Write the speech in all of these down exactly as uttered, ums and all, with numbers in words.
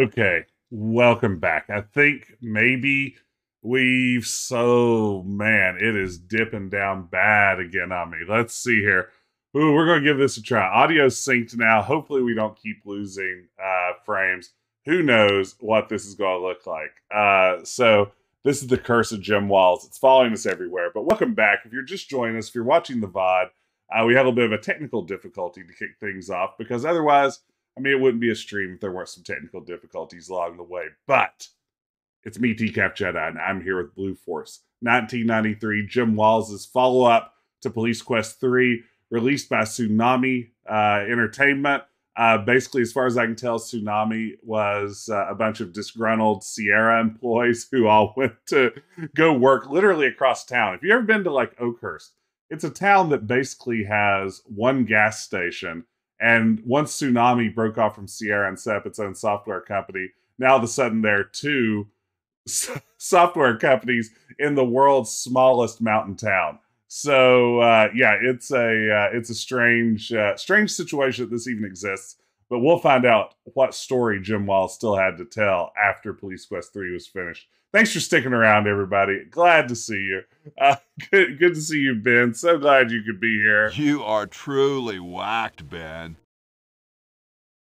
Okay, welcome back. I think maybe we've so man, it is dipping down bad again on me. Let's see here. Ooh, we're gonna give this a try. Audio synced now. Hopefully, we don't keep losing uh, frames. Who knows what this is gonna look like? Uh, so this is the curse of Jim Walls. It's following us everywhere. But welcome back. If you're just joining us, if you're watching the V O D, uh, we had a little bit of a technical difficulty to kick things off because otherwise. I mean, it wouldn't be a stream if there weren't some technical difficulties along the way, but it's me, decafjedi, and I'm here with Blue Force. nineteen ninety-three, Jim Walls' follow-up to Police Quest three, released by Tsunami uh, Entertainment. Uh, basically, as far as I can tell, Tsunami was uh, a bunch of disgruntled Sierra employees who all went to go work literally across town. If you've ever been to, like, Oakhurst, it's a town that basically has one gas station. And once Tsunami broke off from Sierra and set up its own software company, now all of a sudden there are two software companies in the world's smallest mountain town. So uh, yeah, it's a uh, it's a strange uh, strange situation that this even exists. But we'll find out what story Jim Walls still had to tell after Police Quest three was finished. Thanks for sticking around, everybody. Glad to see you. Uh, good, good to see you, Ben. So glad you could be here. You are truly whacked, Ben.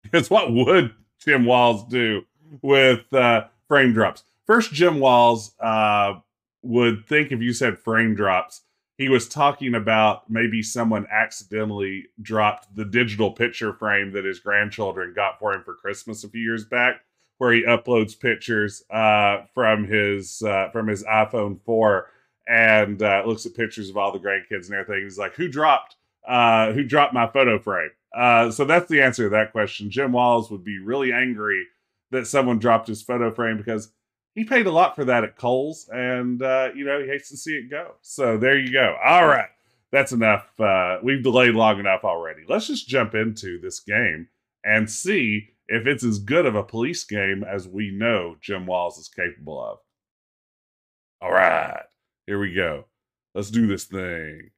Because what would Jim Walls do with uh, frame drops? First, Jim Walls uh, would think if you said frame drops, he was talking about maybe someone accidentally dropped the digital picture frame that his grandchildren got for him for Christmas a few years back, where he uploads pictures uh, from his uh, from his iPhone four and uh, looks at pictures of all the grandkids and everything. He's like, "Who dropped? Uh, who dropped my photo frame?" Uh, so that's the answer to that question. Jim Walls would be really angry that someone dropped his photo frame because he paid a lot for that at Kohl's, and uh, you know he hates to see it go. So there you go. All right, that's enough. Uh, we've delayed long enough already. Let's just jump into this game and see if it's as good of a police game as we know Jim Walls is capable of. All right, here we go. Let's do this thing.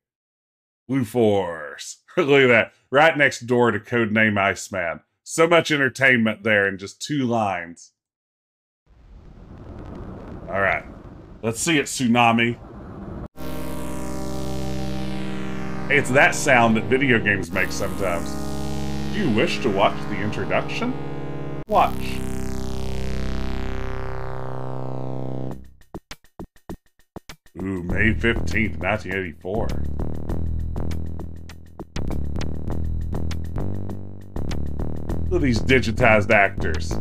Blue Force. Look at that. Right next door to Codename Iceman. So much entertainment there in just two lines. All right, let's see it, Tsunami. Hey, it's that sound that video games make sometimes. Do you wish to watch the introduction? Watch. Ooh, May fifteenth, nineteen eighty-four. Look at these digitized actors.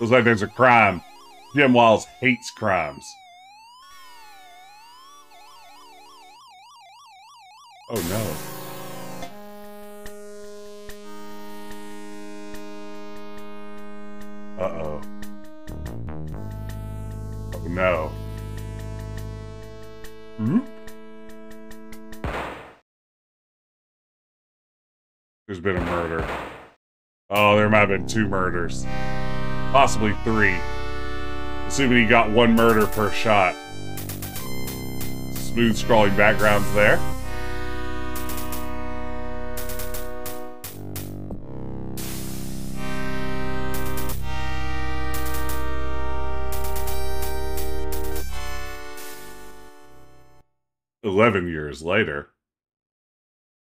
Looks like there's a crime. Jim Walls hates crimes. Oh no. Uh-oh. Oh no. Hmm? There's been a murder. Oh, there might have been two murders. Possibly three. Assuming he got one murder per shot. Smooth scrolling backgrounds there. Eleven years later.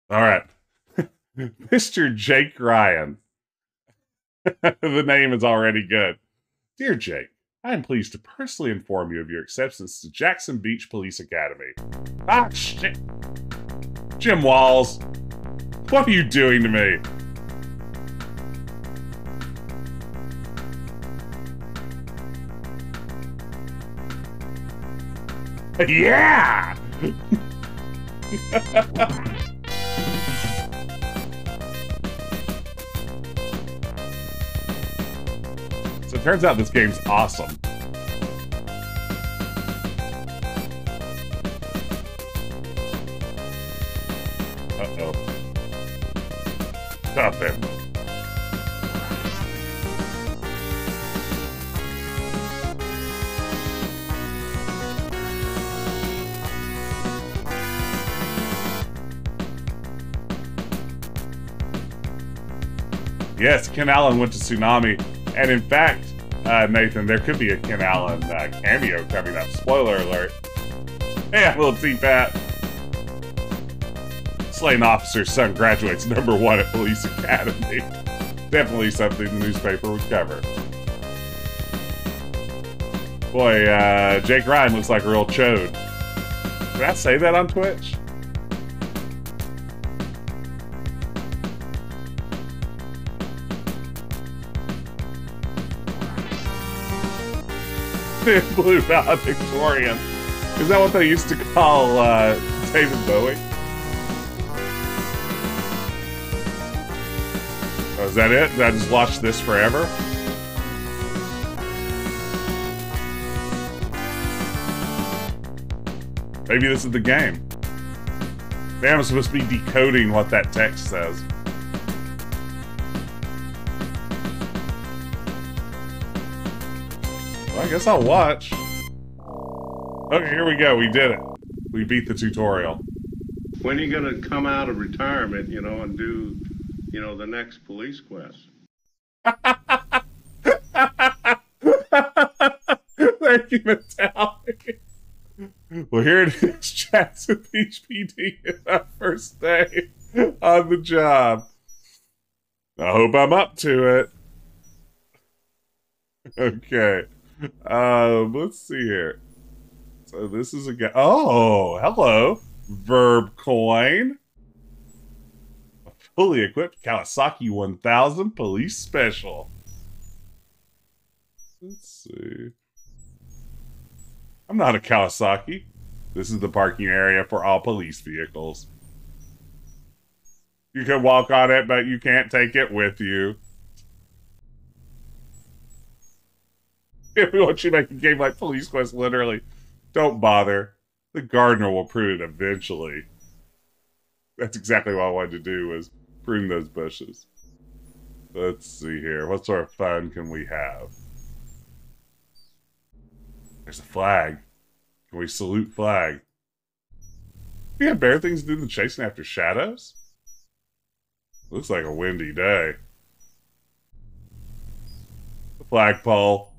All right. Mister Jake Ryan. The name is already good. Dear Jake, I am pleased to personally inform you of your acceptance to Jackson Beach Police Academy. Ah, shit. Jim Walls, what are you doing to me? Yeah! So it turns out this game's awesome. Uh-oh. Stop it. Yes, Ken Allen went to Tsunami, and in fact, uh, Nathan, there could be a Ken Allen uh, cameo coming up. Spoiler alert. Hey, I'm Little T-Pat. Slain officer's son graduates number one at Police Academy. Definitely something the newspaper would cover. Boy, uh, Jake Ryan looks like a real chode. Did I say that on Twitch? Blue valedictorian. Is that what they used to call uh, David Bowie? Oh, is that it? Did I just watch this forever? Maybe this is the game. Damn, I'm supposed to be decoding what that text says. I guess I'll watch. Okay, here we go. We did it. We beat the tutorial. When are you gonna come out of retirement, you know, and do, you know, the next Police Quest? Thank you, Mattel. Well, here it is. Jackson Beach P D is our first day on the job. I hope I'm up to it. Okay. Um, let's see here. So this is a guy. Oh, hello, Verb Coin. A fully equipped Kawasaki one thousand Police Special. Let's see. I'm not a Kawasaki. This is the parking area for all police vehicles. You can walk on it, but you can't take it with you. If we want you to make a game like Police Quest, literally, don't bother. The gardener will prune it eventually. That's exactly what I wanted to do, was prune those bushes. Let's see here. What sort of fun can we have? There's a flag. Can we salute flag? Do you have better things to do than chasing after shadows? Looks like a windy day. The flagpole.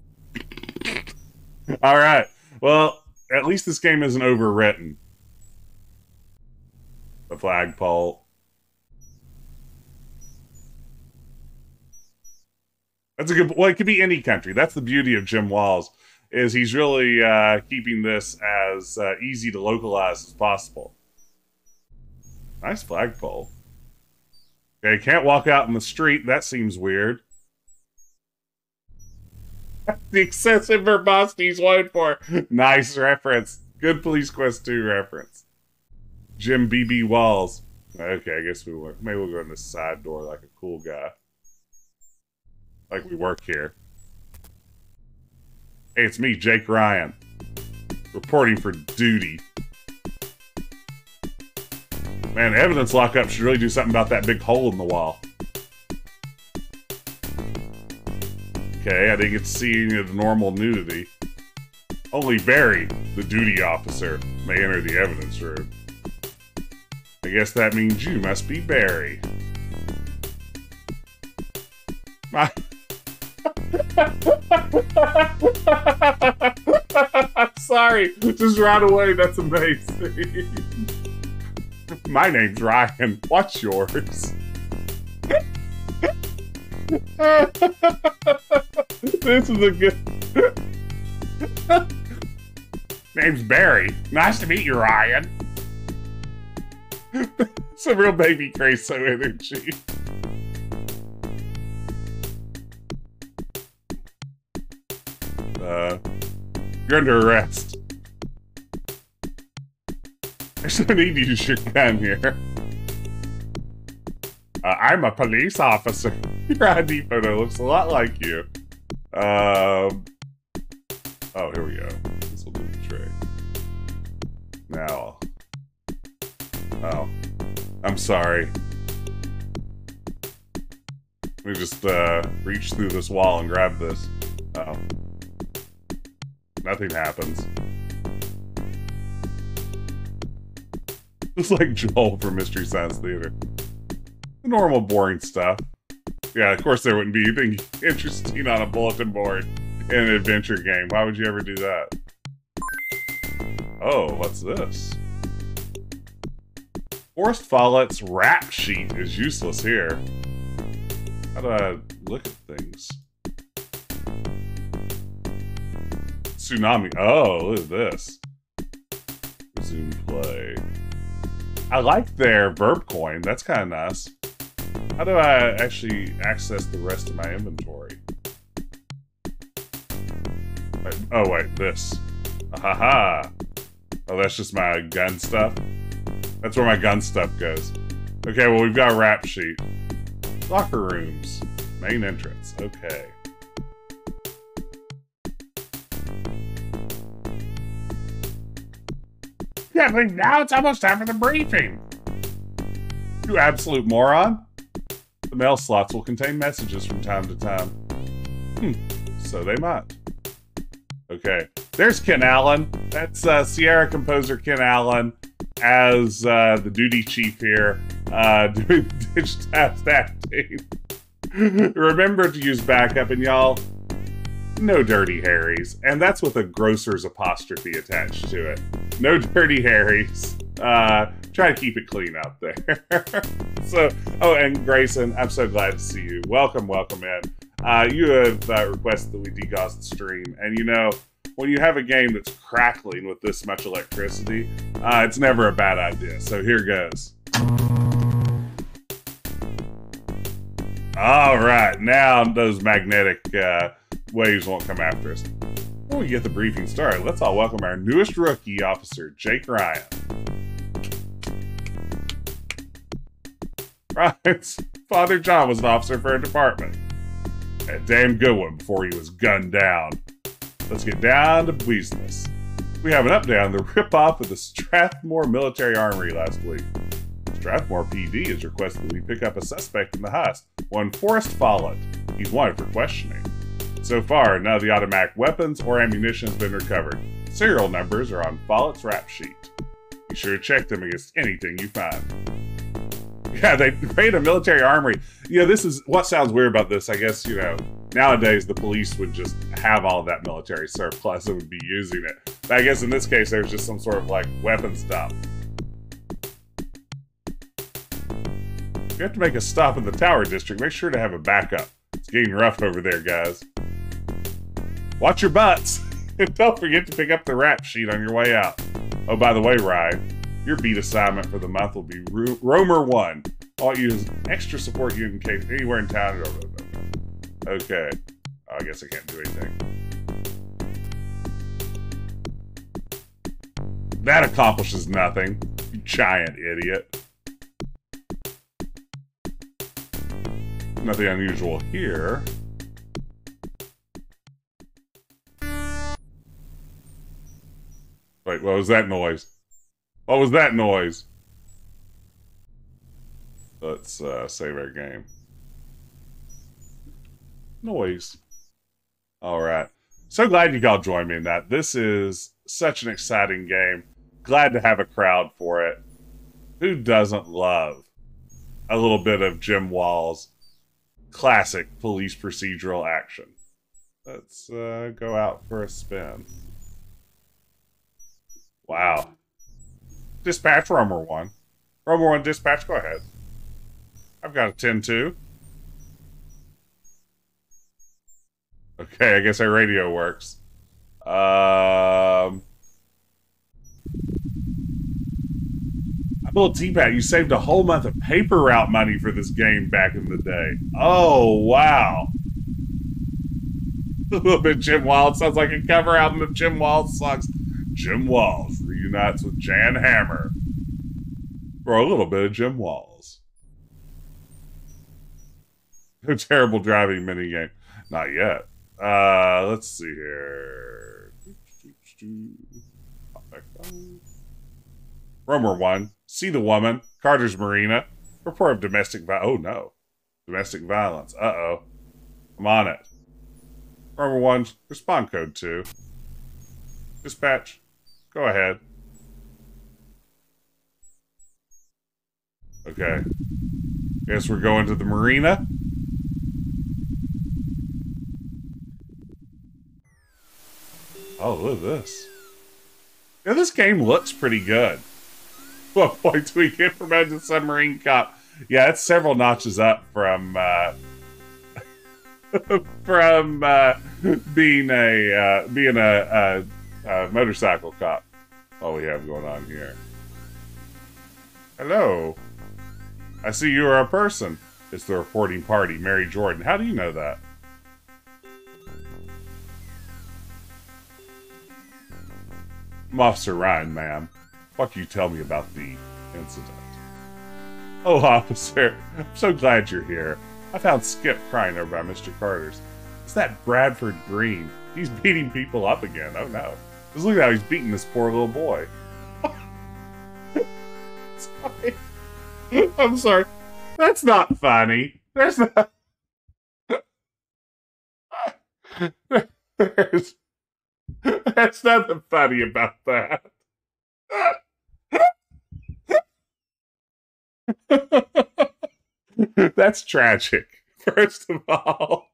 All right. Well, at least this game isn't overwritten. The flagpole. That's a good. Well, it could be any country. That's the beauty of Jim Walls, is he's really uh, keeping this as uh, easy to localize as possible. Nice flagpole. Okay, can't walk out in the street. That seems weird. The excessive verbosity is wanted for. Nice reference. Good Police Quest two reference. Jim B B Walls. Okay, I guess we will. Maybe we'll go in this side door like a cool guy. Like we work here. Hey, it's me, Jake Ryan. Reporting for duty. Man, evidence lockup should really do something about that big hole in the wall. Okay, I didn't get to see any of the normal nudity. Only Barry, the duty officer, may enter the evidence room. I guess that means you must be Barry. My sorry, just right away, that's amazing. My name's Ryan, what's yours? This is a good. Name's Barry. Nice to meet you, Ryan. Some real baby Creso energy. Uh, you're under arrest. There's no need to use your gun here. Uh, I'm a police officer. Your I D photo looks a lot like you. Um, oh, here we go. This will do the trick. Now. Oh. I'm sorry. Let me just uh, reach through this wall and grab this. Uh oh. Nothing happens. Just like Joel from Mystery Science Theater. The normal boring stuff. Yeah, of course there wouldn't be anything interesting on a bulletin board in an adventure game. Why would you ever do that? Oh, what's this? Forrest Follett's rap sheet is useless here. How do I look at things? Tsunami. Oh, look at this. Resume play. I like their verb coin. That's kind of nice. How do I actually access the rest of my inventory? Wait, oh, wait, this. Ahaha. Oh, that's just my gun stuff? That's where my gun stuff goes. Okay, well, we've got a wrap sheet. Locker rooms. Main entrance. Okay. Yeah, but now it's almost time for the briefing. You absolute moron. The mail slots will contain messages from time to time. Hmm, so they might. Okay, there's Ken Allen. That's uh, Sierra composer Ken Allen as uh, the duty chief here, uh, doing digitized acting. Remember to use backup, and y'all, no dirty Harrys. And that's with a grocer's apostrophe attached to it. No dirty Harrys. Uh, try to keep it clean out there. So, oh, and Grayson, I'm so glad to see you. Welcome, welcome in. Uh, you have uh, requested that we degauss the stream. And you know, when you have a game that's crackling with this much electricity, uh, it's never a bad idea. So here goes. All right, now those magnetic uh, waves won't come after us. Before we get the briefing started, let's all welcome our newest rookie officer, Jake Ryan. Ryan's father, John, was an officer for a department. A damn good one before he was gunned down. Let's get down to business. We have an update on the ripoff of the Strathmore Military Armory last week. Strathmore P D has requested we pick up a suspect in the heist, one Forrest Follett. He's wanted for questioning. So far, none of the automatic weapons or ammunition has been recovered. Serial numbers are on Follett's rap sheet. Be sure to check them against anything you find. Yeah, they raid a military armory. You know, this is what sounds weird about this. I guess, you know, nowadays the police would just have all that military surplus and would be using it. But I guess in this case, there's just some sort of like weapon stop. If you have to make a stop in the Tower District, make sure to have a backup. It's getting rough over there, guys. Watch your butts. And don't forget to pick up the rap sheet on your way out. Oh, by the way, Ryan. Your beat assignment for the month will be Roamer one. I'll use extra support unit in case anywhere in town. Okay. Oh, I guess I can't do anything. That accomplishes nothing. You giant idiot. Nothing unusual here. Wait, what was that noise? What was that noise? Let's uh, save our game. Noise. All right. So glad you all joined me in that. This is such an exciting game. Glad to have a crowd for it. Who doesn't love a little bit of Jim Walls' classic police procedural action? Let's uh, go out for a spin. Wow. Dispatch Roamer one. Roamer one, dispatch, go ahead. I've got a ten two. Okay, I guess our radio works. Um, I'm a little teabat. You saved a whole month of paper route money for this game back in the day. Oh, wow. A little bit Jim Walls. Sounds like a cover album of Jim Walls songs. Jim Walls reunites with Jan Hammer for a little bit of Jim Walls. No terrible driving minigame. Not yet. Uh, let's see here. Pop back down. Romer one. See the woman. Carter's Marina. Report of domestic violence. Oh, no. Domestic violence. Uh-oh. I'm on it. Romer one. Respond code two. Dispatch. Go ahead. Okay. Guess we're going to the marina. Oh, look at this. Yeah, this game looks pretty good. twelve point two weekend from Magic Submarine Cop. Yeah, it's several notches up from uh, from uh, being a uh, being a, a, a motorcycle cop. All we have going on here. Hello. I see you are a person. It's the reporting party, Mary Jordan. How do you know that? I'm Officer Ryan, ma'am. What can you tell me about the incident? Oh, officer, I'm so glad you're here. I found Skip crying over by Mister Carter's. It's that Bradford Green. He's beating people up again. Oh, no. Just look at how he's beating this poor little boy. Sorry. I'm sorry. That's not funny. There's not... There's... There's nothing funny about that. That's tragic, first of all.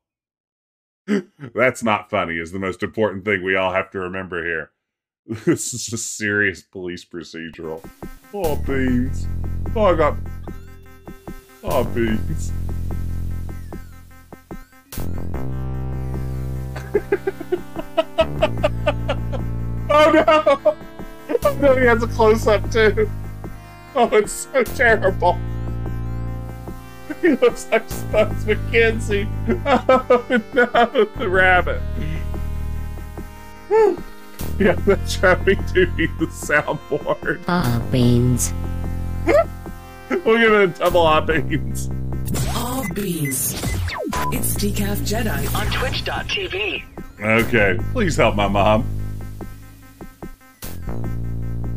That's not funny is the most important thing we all have to remember here. This is a serious police procedural. Oh, beans. Oh, I got... Oh, beans. Oh no! Oh no, he has a close-up too. Oh, it's so terrible. He looks like Spuds McKenzie. Oh no, the rabbit. Yeah, that's having to be the soundboard. Oh, beans. We're gonna double our beans. Oh, beans. It's decafjedi on twitch dot t v. Okay, please help my mom.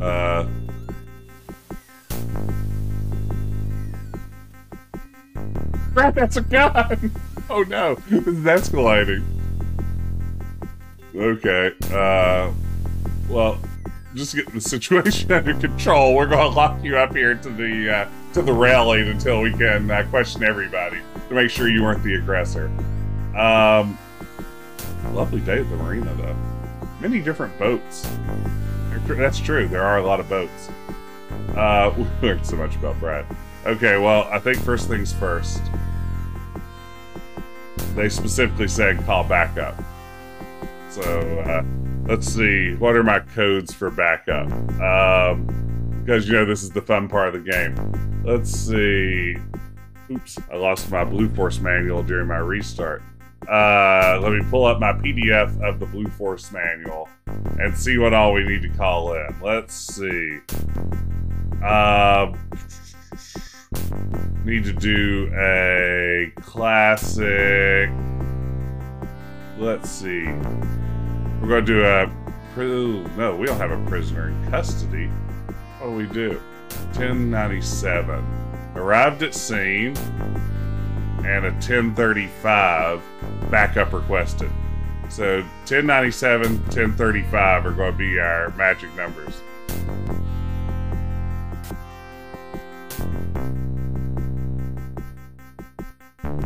Uh. Crap, that's a gun! Oh no, this is escalating. Okay, uh. Well, just get the situation under control. We're gonna lock you up here to the, uh, to the railing until we can uh, question everybody to make sure you weren't the aggressor. Um. Lovely day at the marina, though. Many different boats. That's true. There are a lot of boats. Uh, we learned so much about Brad. Okay, well, I think first things first. They specifically said call backup. So, uh, let's see. What are my codes for backup? Um, because, you know, this is the fun part of the game. Let's see. Oops, I lost my Blue Force manual during my restart. Uh, let me pull up my P D F of the Blue Force manual and see what all we need to call in. Let's see. Uh, need to do a classic. Let's see. We're going to do a... No, we don't have a prisoner in custody. What do we do? ten ninety-seven. Arrived at scene. And a ten thirty-five backup requested. So ten ninety-seven, ten thirty-five are going to be our magic numbers.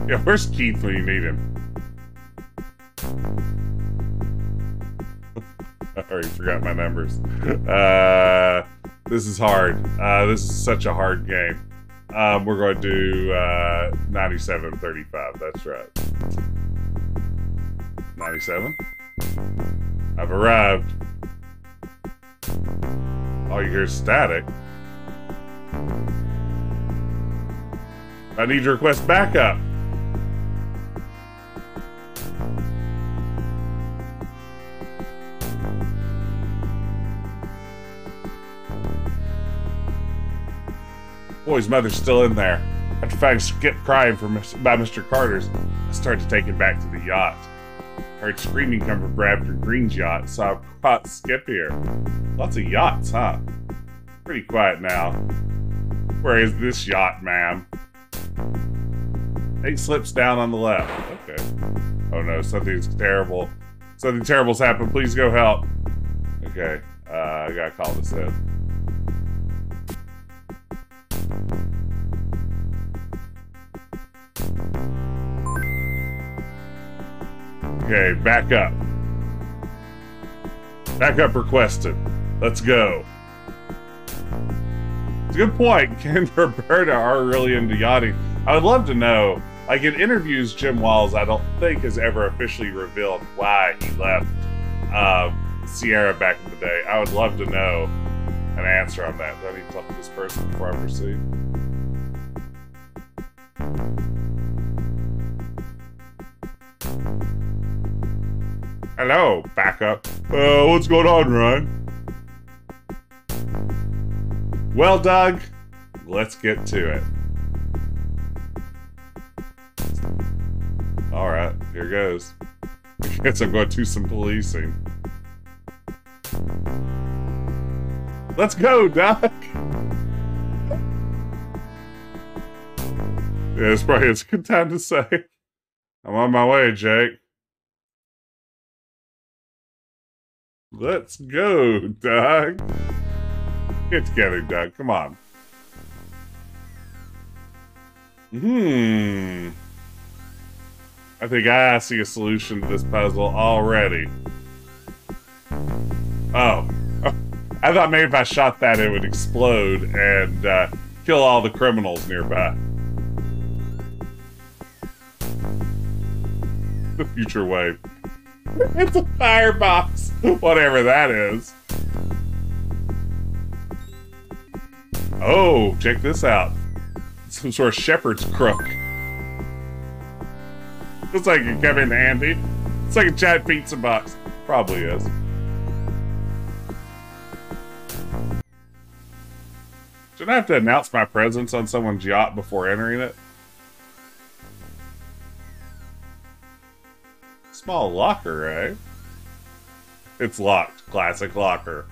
Yeah, where's Keith when you need him? I already forgot my numbers. Uh, this is hard. Uh, this is such a hard game. Um, we're going to do uh, ninety-seven thirty-five. That's right. ninety-seven. I've arrived. All you hear is static. I need to request backup. Boy's mother's still in there. After finding Skip crying from by Mister Carter's, I started to take him back to the yacht. heard screaming come from Bradford Green's yacht, saw a pot skip here. Lots of yachts, huh? Pretty quiet now. Where is this yacht, ma'am? Eight slips down on the left. Okay. Oh no, something's terrible. Something terrible's happened. Please go help. Okay. Uh, I gotta call this in. Okay, back up. Back up requested. Let's go. It's a good point. Ken and Roberta are really into yachting. I would love to know. Like in interviews, Jim Walls, I don't think, has ever officially revealed why he left um, Sierra back in the day. I would love to know an answer on that. Do I need to talk to this person before I proceed? Hello, backup. Uh, what's going on, Ryan? Well, Doug, let's get to it. All right, here goes. I guess I'm going to do some policing. Let's go, Doc! Yeah, it's probably it's a good time to say. I'm on my way, Jake. Let's go, Doc. Get together, Doc. Come on. Hmm. I think I see a solution to this puzzle already. Oh. I thought maybe if I shot that it would explode and uh, kill all the criminals nearby. The Future Wave. It's a firebox! Whatever that is. Oh, check this out. Some sort of shepherd's crook. Looks like it came in handy. It's like a giant pizza box. Probably is. Should I have to announce my presence on someone's yacht before entering it? Small locker, eh? It's locked. Classic locker.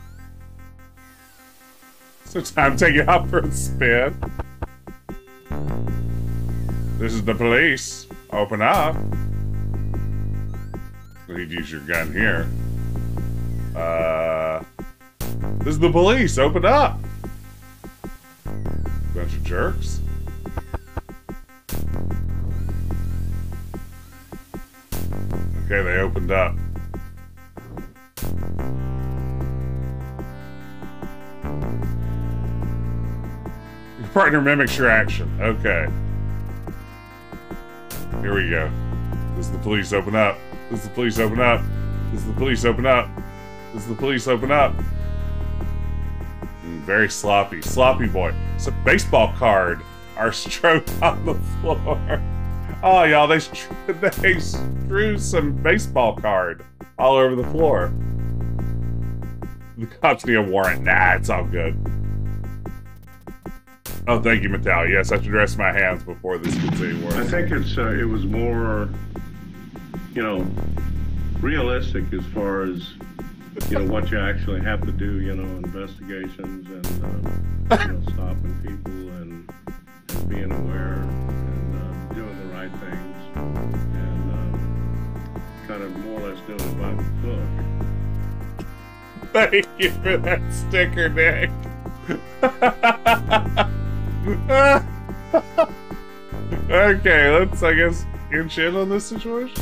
So time to take it out for a spin. This is the police. Open up. You'd use your gun here. Uh, this is the police. Open up. Bunch of jerks. Okay, they opened up. Your partner mimics your action. Okay. Here we go. This is the police open up. This is the police open up. This is the police open up. This is the police open up. Mm, very sloppy. Sloppy boy. It's a baseball card. Our stroke on the floor. Oh, y'all, they, they threw some baseball card all over the floor. The cops need a warrant. Nah, it's all good. Oh, thank you, Mattel. Yes, I should rest my hands before this gets any worse. I think it's uh, it was more, you know, realistic as far as you know what you actually have to do. You know, investigations and um, you know, stopping people and, and being aware and um, doing the right things and um, kind of more or less doing it by the book. Thank you for that sticker, Nick. Okay, let's, I guess, inch in on this situation.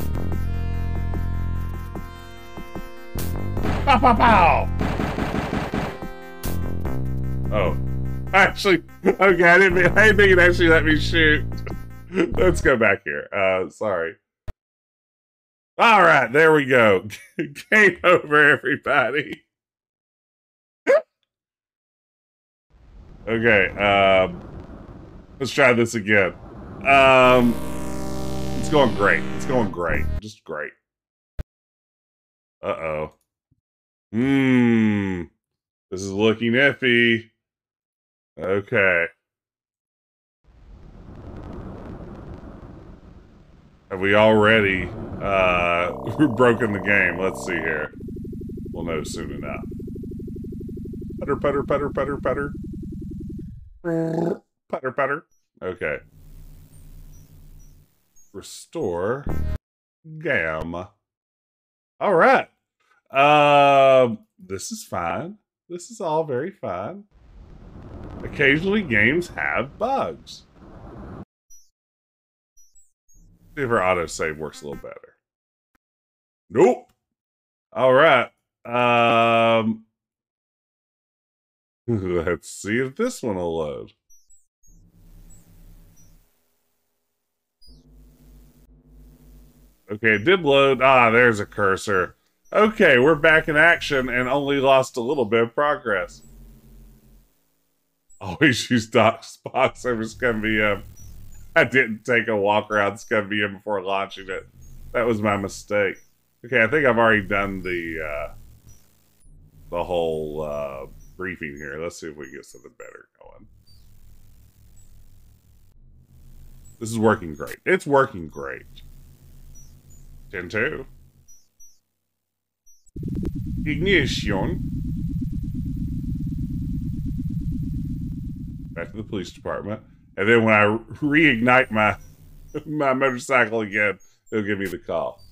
Pow, pow, pow! Oh. Actually, okay, I didn't mean, I didn't think it actually let me shoot. Let's go back here. Uh, sorry. Alright, there we go. Game over, everybody. Okay, um, let's try this again. Um, it's going great. It's going great. Just great. Uh-oh. Hmm. This is looking iffy. Okay. Have we already Uh, we've broken the game. Let's see here. We'll know soon enough. Putter, putter, putter, putter, putter. Putter, putter. Okay. Restore. Gam. All right. Uh, this is fine. This is all very fine. Occasionally, games have bugs. See if our autosave works a little better. Nope. All right. Um, let's see if this one will load. Okay, it did load. Ah, there's a cursor. Okay, we're back in action and only lost a little bit of progress. Always use DOSBox over ScumVM. I didn't take a walk around ScumVM before launching it. That was my mistake. Okay, I think I've already done the uh, the whole uh, briefing here. Let's see if we can get something better going. This is working great. It's working great. ten two. Ignition. Back to the police department. And then when I reignite my my motorcycle again, they'll give me the call.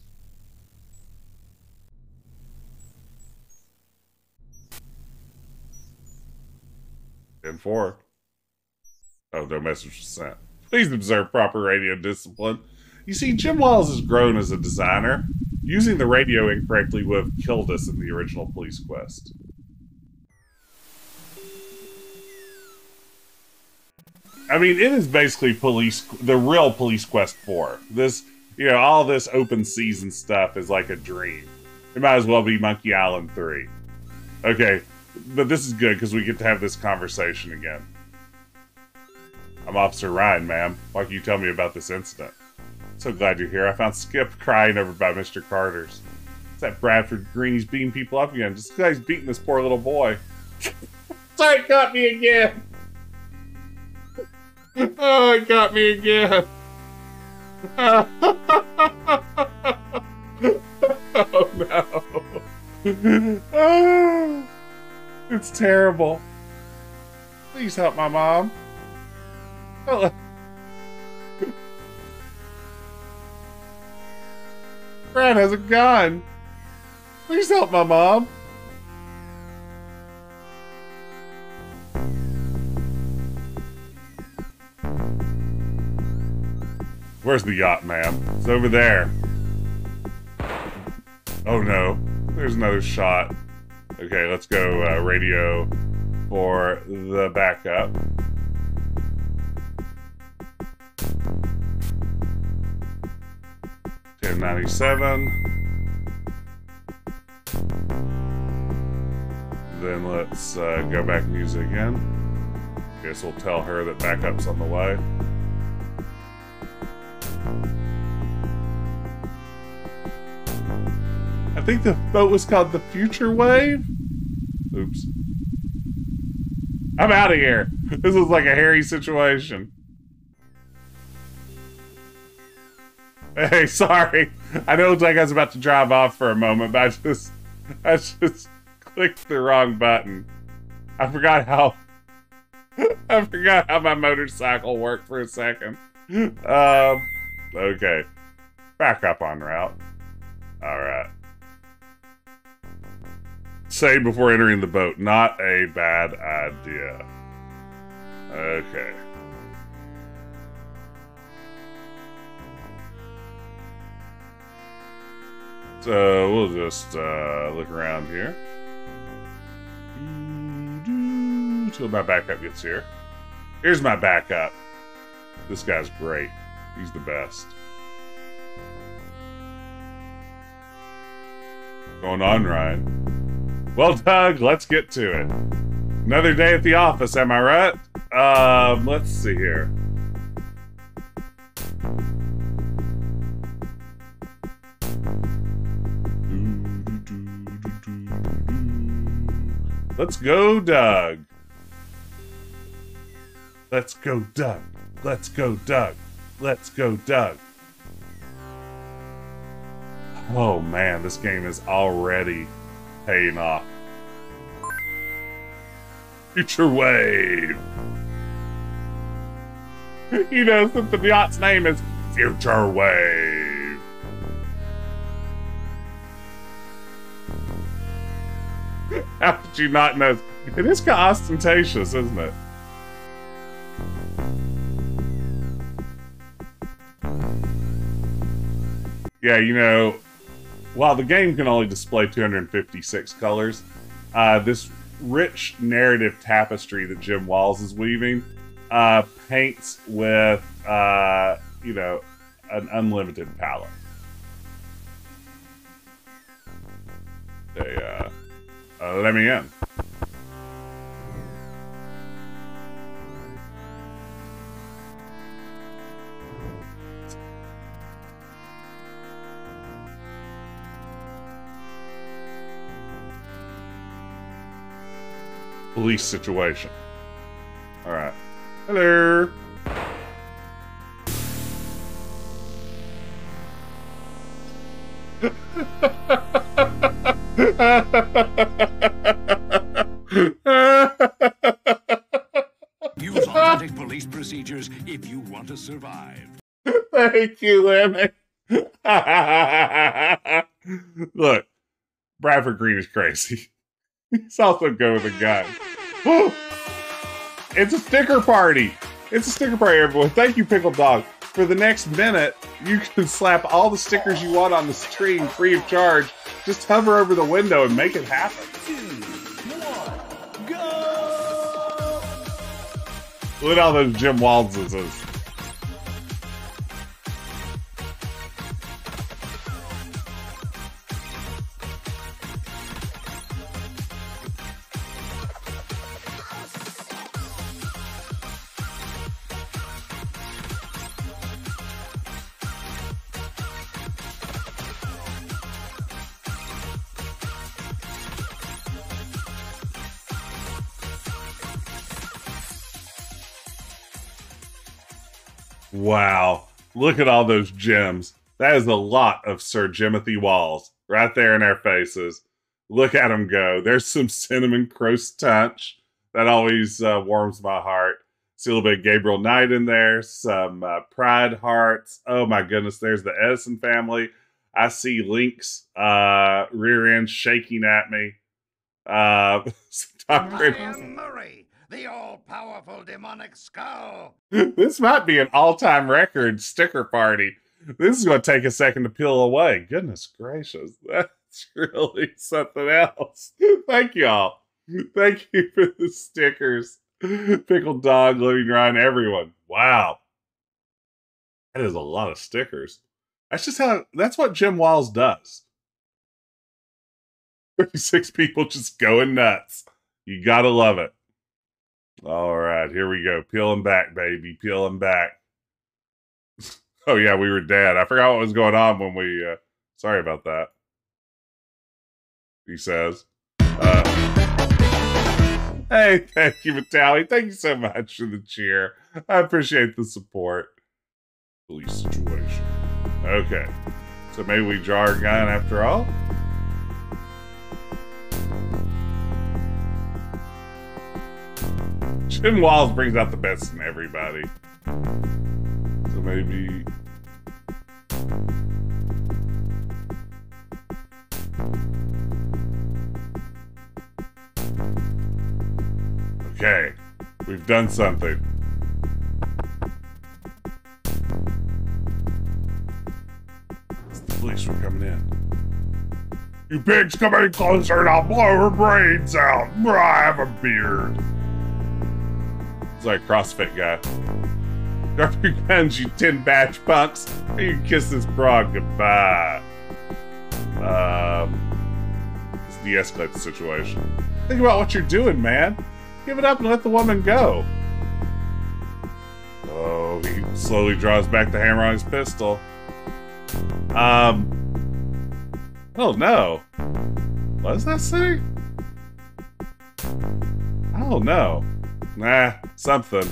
ten four. Oh, no message was sent. Please observe proper radio discipline. You see, Jim Walls has grown as a designer. Using the radio incorrectly would have killed us in the original Police Quest. I mean, it is basically police, the real Police Quest four. This, you know, all this open season stuff is like a dream. It might as well be Monkey Island three. Okay, but this is good because we get to have this conversation again. I'm Officer Ryan, ma'am. Why can you tell me about this incident? So glad you're here. I found Skip crying over by Mister Carter's. It's that Bradford Green. He's beating people up again. This guy's beating this poor little boy. Sorry, it got me again. Oh, it got me again. Oh, no. Oh, it's terrible. Please help my mom. Oh. Brad has a gun. Please help my mom. Where's the yacht, ma'am? It's over there. Oh no, there's another shot. Okay, let's go uh, radio for the backup. ninety-seven. Then let's uh, go back and use it again. Guess we'll tell her that backup's on the way. I think the boat was called the Future Wave? Oops. I'm out of here. This is like a hairy situation. Hey, sorry. I know it looks like I was about to drive off for a moment, but I just, I just clicked the wrong button. I forgot how, I forgot how my motorcycle worked for a second. Um, okay. Back up on route. All right. Save before entering the boat. Not a bad idea. Okay. So we'll just uh, look around here till my backup gets here. Here's my backup. This guy's great. He's the best. Going on, Ryan. Well, Doug, let's get to it. Another day at the office, am I right? Um, let's see here. Let's go, Doug. Let's go, Doug. Let's go, Doug. Let's go, Doug. Oh man, this game is already paying off. Future Wave! You know, since the yacht's name is Future Wave. How could you not know? It is kind of ostentatious, isn't it? Yeah, you know, while the game can only display two hundred fifty-six colors, uh, this rich narrative tapestry that Jim Walls is weaving uh, paints with, uh, you know, an unlimited palette. They, uh, uh, let me in. Police situation. All right. Hello. Use authentic police procedures if you want to survive. Thank you, Lemmy. Look, Bradford Green is crazy. He's also good with a gun. Woo! It's a sticker party. It's a sticker party, everyone. Thank you, Pickle Dog. For the next minute, you can slap all the stickers you want on the screen free of charge. Just hover over the window and make it happen. Two, one, go! Look at all those Jim Wallses. Wow, look at all those gems. That is a lot of Sir Jimothy Walls right there in our faces. Look at them go. There's some cinnamon crust touch. That always uh, warms my heart. See a little bit of Gabriel Knight in there. Some uh, Pride Hearts. Oh my goodness, there's the Edison family. I see Link's uh, rear end shaking at me. Uh, Ryan Murray. The all-powerful demonic skull. This might be an all-time record sticker party. This is going to take a second to peel away. Goodness gracious. That's really something else. Thank y'all. Thank you for the stickers. Pickle Dog, Living Ryan, everyone. Wow. That is a lot of stickers. That's just how, that's what Jim Walls does. thirty-six people just going nuts. You gotta love it. All right, here we go. Peel them back, baby. Peel them back. Oh, yeah, we were dead. I forgot what was going on when we... Uh, sorry about that. He says. Uh, hey, thank you, Metallica. Thank you so much for the cheer. I appreciate the support. Police situation. Okay. So maybe we draw our gun after all? Jim Walls brings out the best in everybody. So maybe... Okay. We've done something. It's the police were coming in. You pigs come any closer and I'll blow her brains out. I have a beard. Like CrossFit guy. Drop your guns, you tin batch punks. You can kiss this broad goodbye. Um, let's de-escalate the situation. Think about what you're doing, man. Give it up and let the woman go. Oh, he slowly draws back the hammer on his pistol. Um. Oh no. What does that say? I don't know. Nah, something.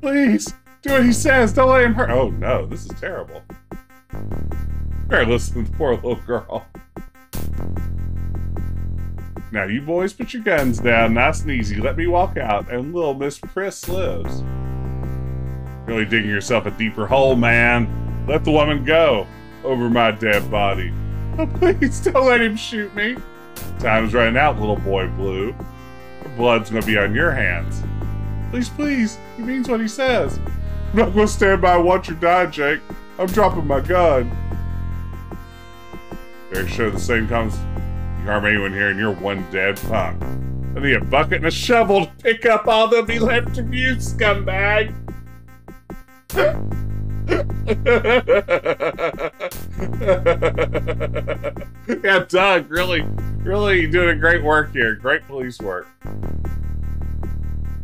Please, do what he says. Don't let him hurt. Oh, no, this is terrible. Better listen to the poor little girl. Now you boys put your guns down, nice and easy. Let me walk out, and little Miss Priss lives. Really digging yourself a deeper hole, man. Let the woman go over my dead body. Oh, please don't let him shoot me. Time's running out, little boy Blue. Your blood's gonna be on your hands. Please, please, he means what he says. I'm not gonna stand by and watch you die, Jake. I'm dropping my gun. They're sure the same comes. You harm anyone here and you're one dead punk. I need a bucket and a shovel to pick up all that'll be left of you, scumbag. Yeah, Doug, really, really doing great work here. Great police work.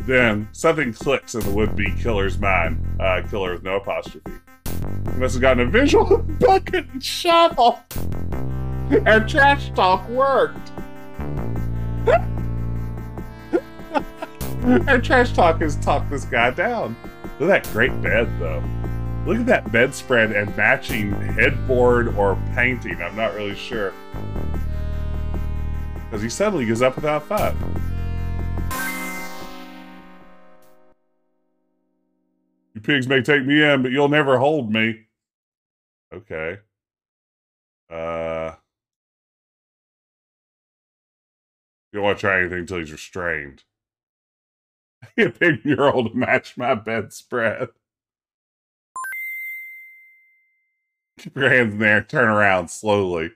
Then something clicks in the would-be killer's mind. Uh, killer with no apostrophe. I must have gotten a visual of the bucket and shovel. Our trash talk worked. Our trash talk has talked this guy down. Look at that great bed, though. Look at that bedspread and matching headboard or painting. I'm not really sure. Because he suddenly goes up without thought. You pigs may take me in, but you'll never hold me. Okay. Uh... You don't want to try anything until he's restrained. I a big mural to match my bedspread. Keep your hands in there. Turn around slowly.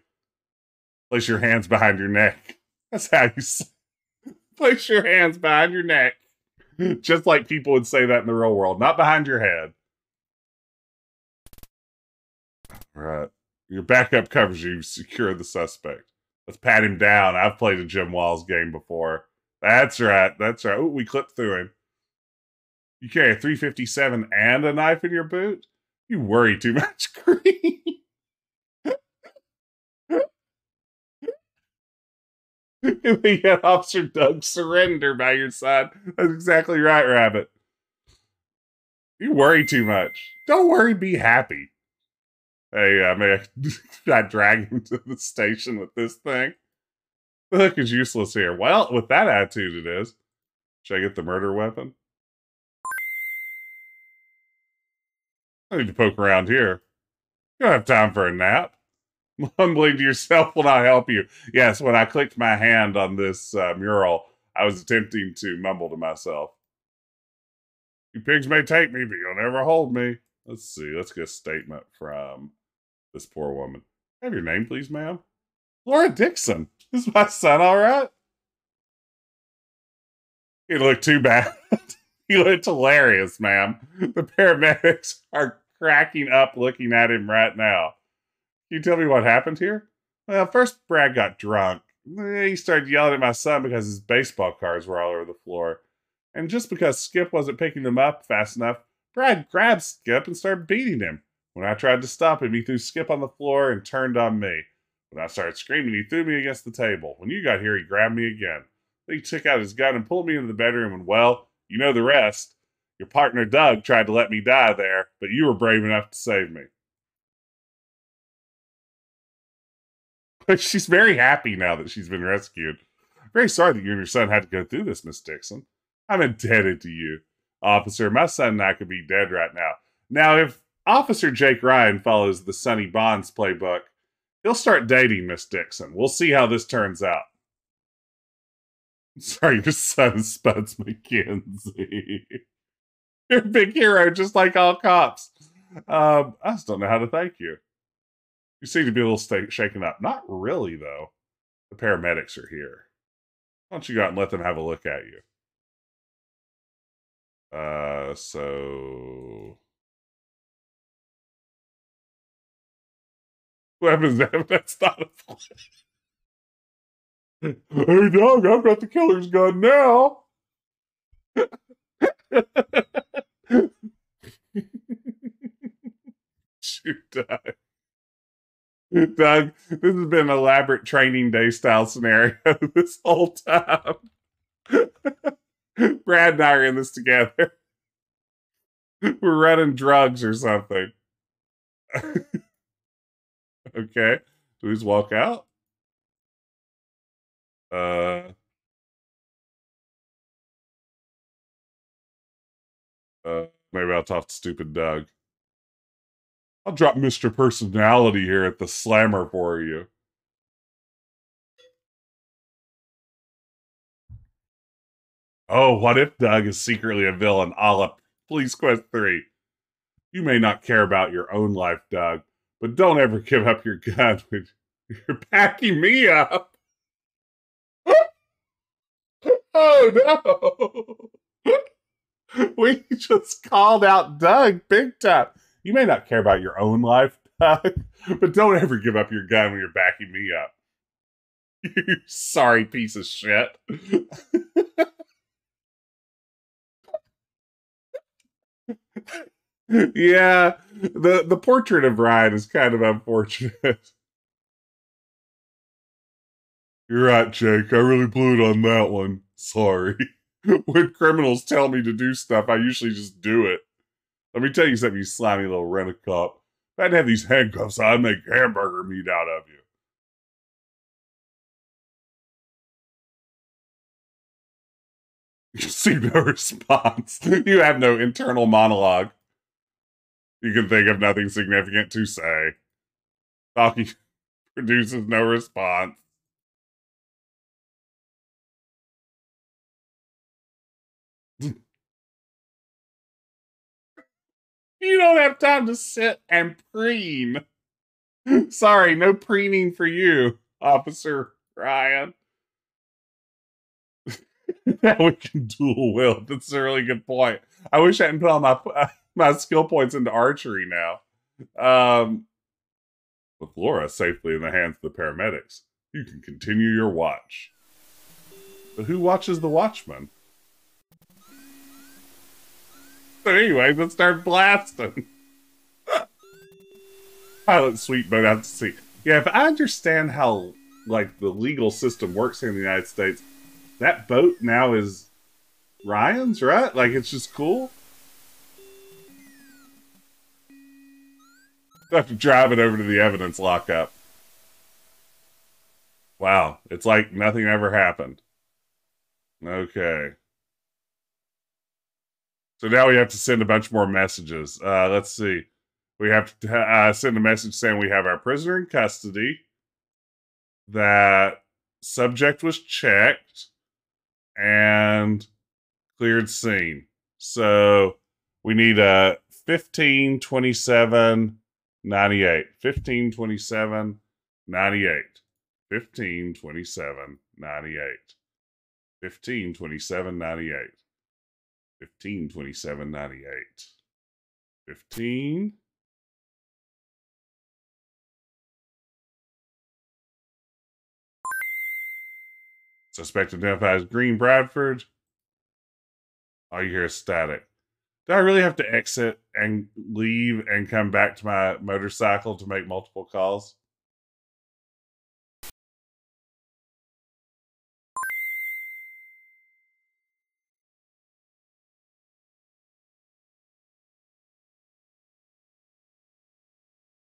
Place your hands behind your neck. That's how you say it. Place your hands behind your neck. Just like people would say that in the real world. Not behind your head. Right. Your backup covers you. Secure the suspect. Let's pat him down. I've played a Jim Walls game before. That's right. That's right. Ooh, we clipped through him. You carry a three fifty-seven and a knife in your boot? You worry too much, Green. You had Officer Doug surrender by your side. That's exactly right, Rabbit. You worry too much. Don't worry. Be happy. Hey, uh, may I drag him to the station with this thing? The hook is useless here. Well, with that attitude, it is. Should I get the murder weapon? I need to poke around here. You don't have time for a nap. Mumbling to yourself will not help you. Yes, when I clicked my hand on this uh, mural, I was attempting to mumble to myself. You pigs may take me, but you'll never hold me. Let's see. Let's get a statement from this poor woman. Have your name, please, ma'am. Laura Dixon. Is my son all right? He looked too bad. He looked hilarious, ma'am. The paramedics are cracking up looking at him right now. Can you tell me what happened here? Well, first Brad got drunk. He started yelling at my son because his baseball cards were all over the floor. And just because Skip wasn't picking them up fast enough, Brad grabbed Skip and started beating him. When I tried to stop him, he threw Skip on the floor and turned on me. When I started screaming, he threw me against the table. When you got here, he grabbed me again. Then he took out his gun and pulled me into the bedroom and, well, you know the rest. Your partner, Doug, tried to let me die there, but you were brave enough to save me. But she's very happy now that she's been rescued. I'm very sorry that you and your son had to go through this, Miss Dixon. I'm indebted to you. Officer, my son and I could be dead right now. Now, if Officer Jake Ryan follows the Sonny Bonds playbook, he'll start dating Miss Dixon. We'll see how this turns out. I'm sorry, your son is Spuds McKenzie. You're a big hero, just like all cops. Um, I just don't know how to thank you. You seem to be a little shaken up. Not really, though. The paramedics are here. Why don't you go out and let them have a look at you? Uh, so... Weapons that's not a plan. Hey, Doug, I've got the killer's gun now. Shoot, Doug. Doug, this has been an elaborate training day style scenario this whole time. Brad and I are in this together. We're running drugs or something. Okay. Please walk out. Uh, uh, maybe I'll talk to stupid Doug. I'll drop Mister Personality here at the slammer for you. Oh, what if Doug is secretly a villain a la Police Quest three? You may not care about your own life, Doug, but don't ever give up your gun. You're packing me up. Oh, no. We just called out Doug big time. You may not care about your own life, Doug, but don't ever give up your gun when you're backing me up. You sorry piece of shit. Yeah, the, the portrait of Ryan is kind of unfortunate. You're right, Jake. I really blew it on that one. Sorry. When criminals tell me to do stuff, I usually just do it. Let me tell you something, you slimy little rent-a-cop. If I'd have these handcuffs, I'd make hamburger meat out of you. You see no response. You have no internal monologue. You can think of nothing significant to say. Talking produces no response. You don't have time to sit and preen. Sorry, no preening for you, Officer Ryan. Now we can duel well. That's a really good point. I wish I hadn't put all my... Uh, My skill points into archery now. Um, with Laura safely in the hands of the paramedics, you can continue your watch. But who watches the watchman? So anyway, let's start blasting. Pilot sweet boat out to sea. Yeah, if I understand how like the legal system works here in the United States, that boat now is Ryan's, right? Like, it's just cool. Have to drive it over to the evidence lockup. Wow, it's like nothing ever happened. Okay. So now we have to send a bunch more messages. Uh, let's see. We have to uh, send a message saying we have our prisoner in custody, that subject was checked, and cleared scene. So we need a fifteen twenty-seven ninety-eight. fifteen twenty-seven, ninety-eight. fifteen twenty-seven, ninety-eight. fifteen twenty-seven, ninety-eight. fifteen twenty-seven, ninety-eight. fifteen. Suspect identified as Green Bradford. All you hear is static. Do I really have to exit and leave and come back to my motorcycle to make multiple calls?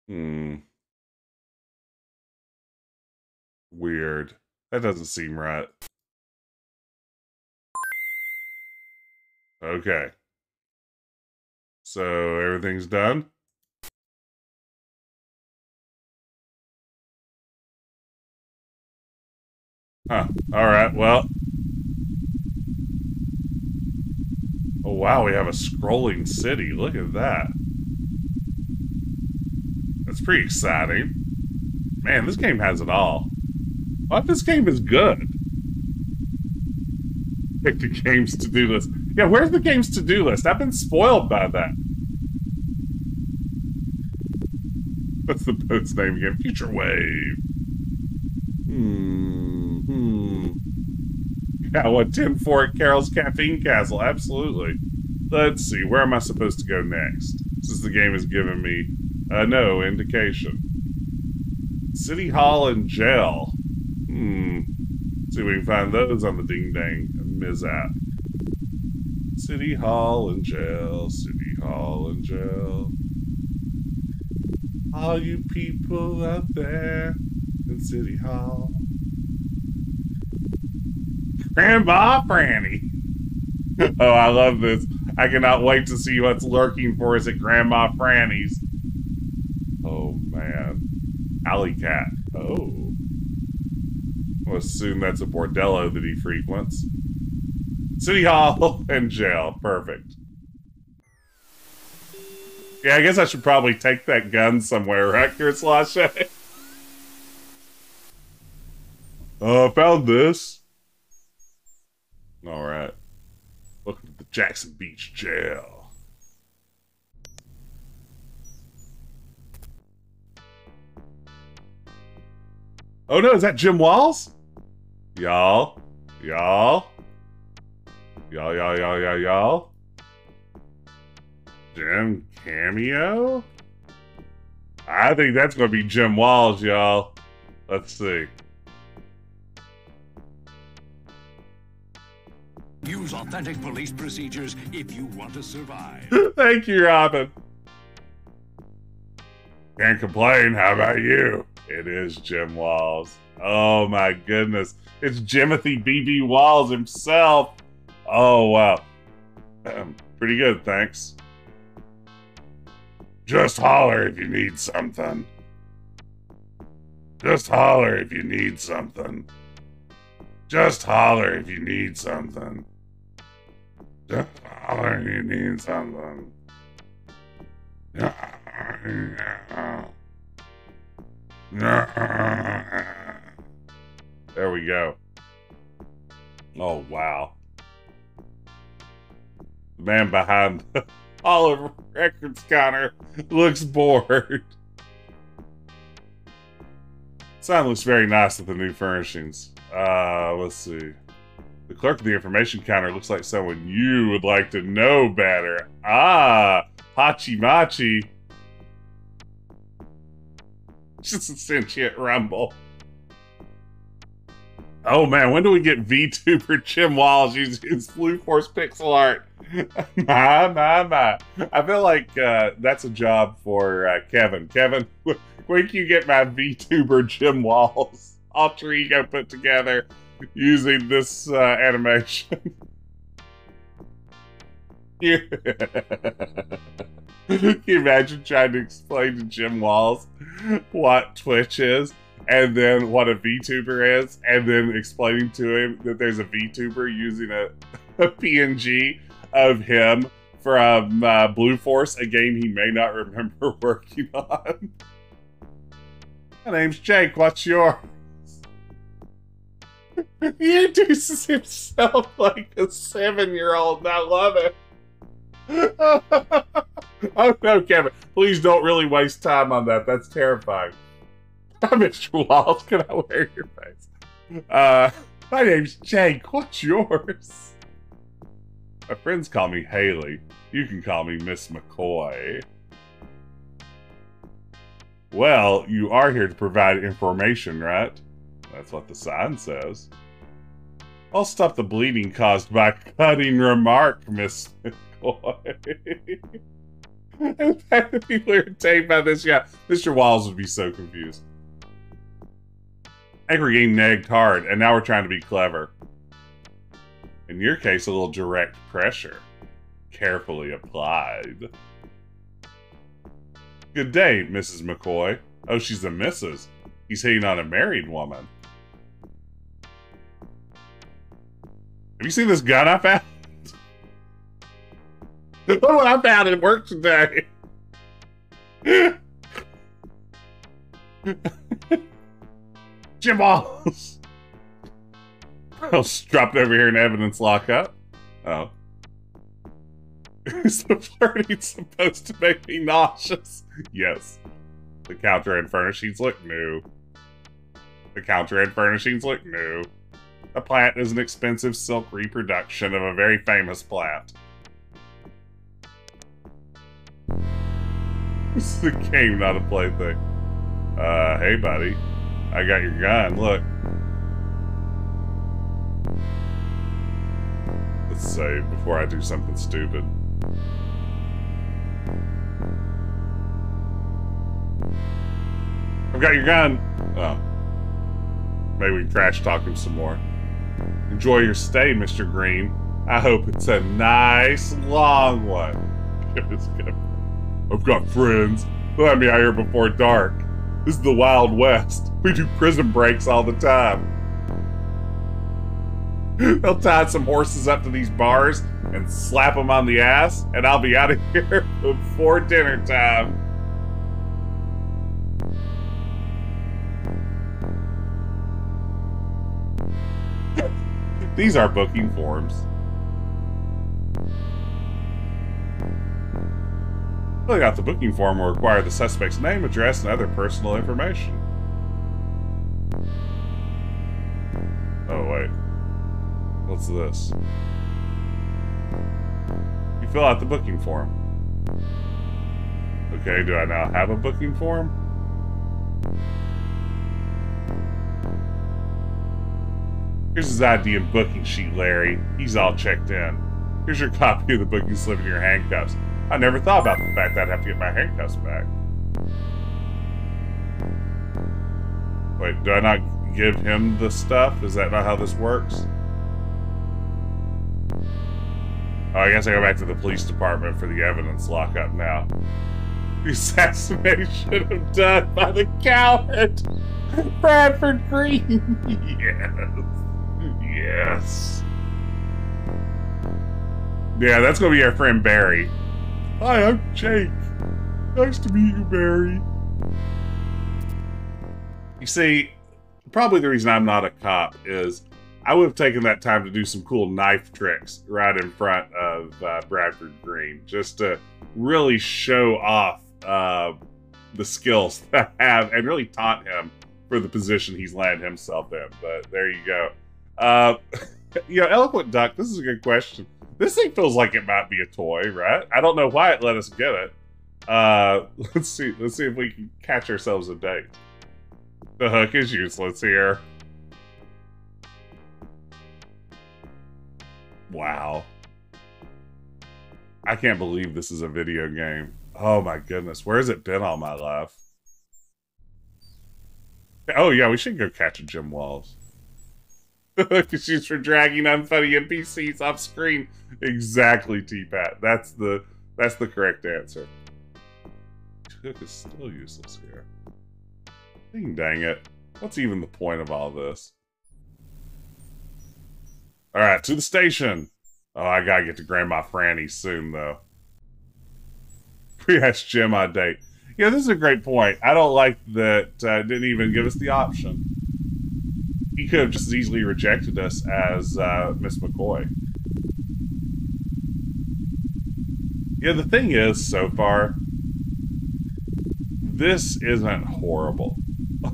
Hmm. Weird. That doesn't seem right. Okay. So everything's done. Huh. All right. Well. Oh, wow. We have a scrolling city. Look at that. That's pretty exciting. Man, this game has it all. What if this game is good? Pick the game's to-do list. Yeah, where's the game's to-do list? I've been spoiled by that. What's the boat's name again? Future Wave. Hmm. Hmm. Yeah, well, ten four at Carol's Caffeine Castle. Absolutely. Let's see. Where am I supposed to go next? Since the game has given me uh, no indication. City Hall and Jail. Hmm. Let's see if we can find those on the Ding Dang Miz app. City Hall and Jail, City Hall and Jail. all you people up there in City Hall. Grandma Franny. Oh, I love this. I cannot wait to see what's lurking for us at Grandma Franny's. Oh, man. Alley Cat. Oh. I'll assume that's a bordello that he frequents. City Hall and jail. Perfect. Yeah, I guess I should probably take that gun somewhere, right, Kurslache? Uh, found this. Alright. Welcome to the Jackson Beach Jail. Oh no, is that Jim Walls? Y'all. Y'all. Y'all, y'all, y'all, y'all, y'all. Jim Cameo? I think that's going to be Jim Walls, y'all. Let's see. Use authentic police procedures if you want to survive. Thank you, Robin. Can't complain. How about you? It is Jim Walls. Oh, my goodness. It's Jimothy B B Walls himself. Oh, wow. Pretty good, thanks. Just holler if you need something. Just holler if you need something. Just holler if you need something. Just holler if you need something. There we go. Oh, wow. The man behind the Oliver Records counter looks bored. Sign looks very nice with the new furnishings. Uh, let's see. The clerk at the information counter looks like someone you would like to know better. Ah, Hachimachi. Just a sentient rumble. Oh man, when do we get VTuber Jim Walls using his Blue Force pixel art? my, my, my. I feel like uh, that's a job for uh, Kevin. Kevin, when can you get my VTuber Jim Walls alter ego put together using this uh, animation? Yeah. Can you imagine trying to explain to Jim Walls what Twitch is? And then what a VTuber is, and then explaining to him that there's a VTuber using a, a P N G of him from uh, Blue Force, a game he may not remember working on. My name's Jake, what's yours? He introduces himself like a seven-year-old, and I love it. Oh no, Kevin, please don't really waste time on that. That's terrifying. Mister Walls, can I wear your face? Uh, my name's Jake. What's yours? My friends call me Haley. You can call me Miss McCoy. Well, you are here to provide information, right? That's what the sign says. I'll stop the bleeding caused by cutting remark, Miss McCoy. In fact, the people irritated by this, yeah, Mister Walls would be so confused. Angry game nagged hard, and now we're trying to be clever. In your case, a little direct pressure. Carefully applied. Good day, Missus McCoy. Oh, she's a missus. He's hitting on a married woman. Have you seen this gun I found? Oh, I found it worked today. Jim Walls. I dropped over here in evidence lockup. Oh. Is the flirting supposed to make me nauseous? Yes. The counter and furnishings look new. The counter and furnishings look new. A plant is an expensive silk reproduction of a very famous plant. This is a game, not a plaything. Uh, hey buddy. I got your gun, look. Let's save before I do something stupid. I've got your gun. Oh. Maybe we can trash talk him some more. Enjoy your stay, Mister Green. I hope it's a nice long one. I've got friends. They'll have me out here before dark. This is the Wild West. We do prison breaks all the time. They'll tie some horses up to these bars and slap them on the ass, and I'll be out of here before dinner time. These are booking forms. Filling out the booking form will require the suspect's name, address, and other personal information. Oh, wait. What's this? You fill out the booking form. Okay, do I now have a booking form? Here's his I D and booking sheet, Larry. He's all checked in. Here's your copy of the booking slip and your handcuffs. I never thought about the fact that I'd have to get my handcuffs back. Wait, do I not give him the stuff? Is that not how this works? Oh, I guess I go back to the police department for the evidence lockup now. The assassination of Doug by the coward! Bradford Green! Yes. Yes. Yeah, that's gonna be our friend Barry. Hi, I'm Jake. Nice to meet you, Barry. You see, probably the reason I'm not a cop is I would have taken that time to do some cool knife tricks right in front of uh, Bradford Green, just to really show off uh, the skills that I have and really taunt him for the position he's landed himself in. But there you go. Uh, you know, Eloquent Duck, this is a good question. This thing feels like it might be a toy, right? I don't know why it let us get it. Uh, let's see. Let's see if we can catch ourselves a date. The hook is useless here. Wow. I can't believe this is a video game. Oh my goodness. Where has it been all my life? Oh yeah, we should go catch a Jim Walls. Because she's for dragging unfunny N P Cs off screen. Exactly, T-Pat. That's the that's the correct answer. Hook is still useless here. Ding dang it. What's even the point of all this? Alright, to the station. Oh, I gotta get to Grandma Franny soon though. We asked Jim on date. Yeah, this is a great point. I don't like that uh, didn't even give us the option. He could have just as easily rejected us as uh, Miss McCoy. Yeah, the thing is, so far, this isn't horrible.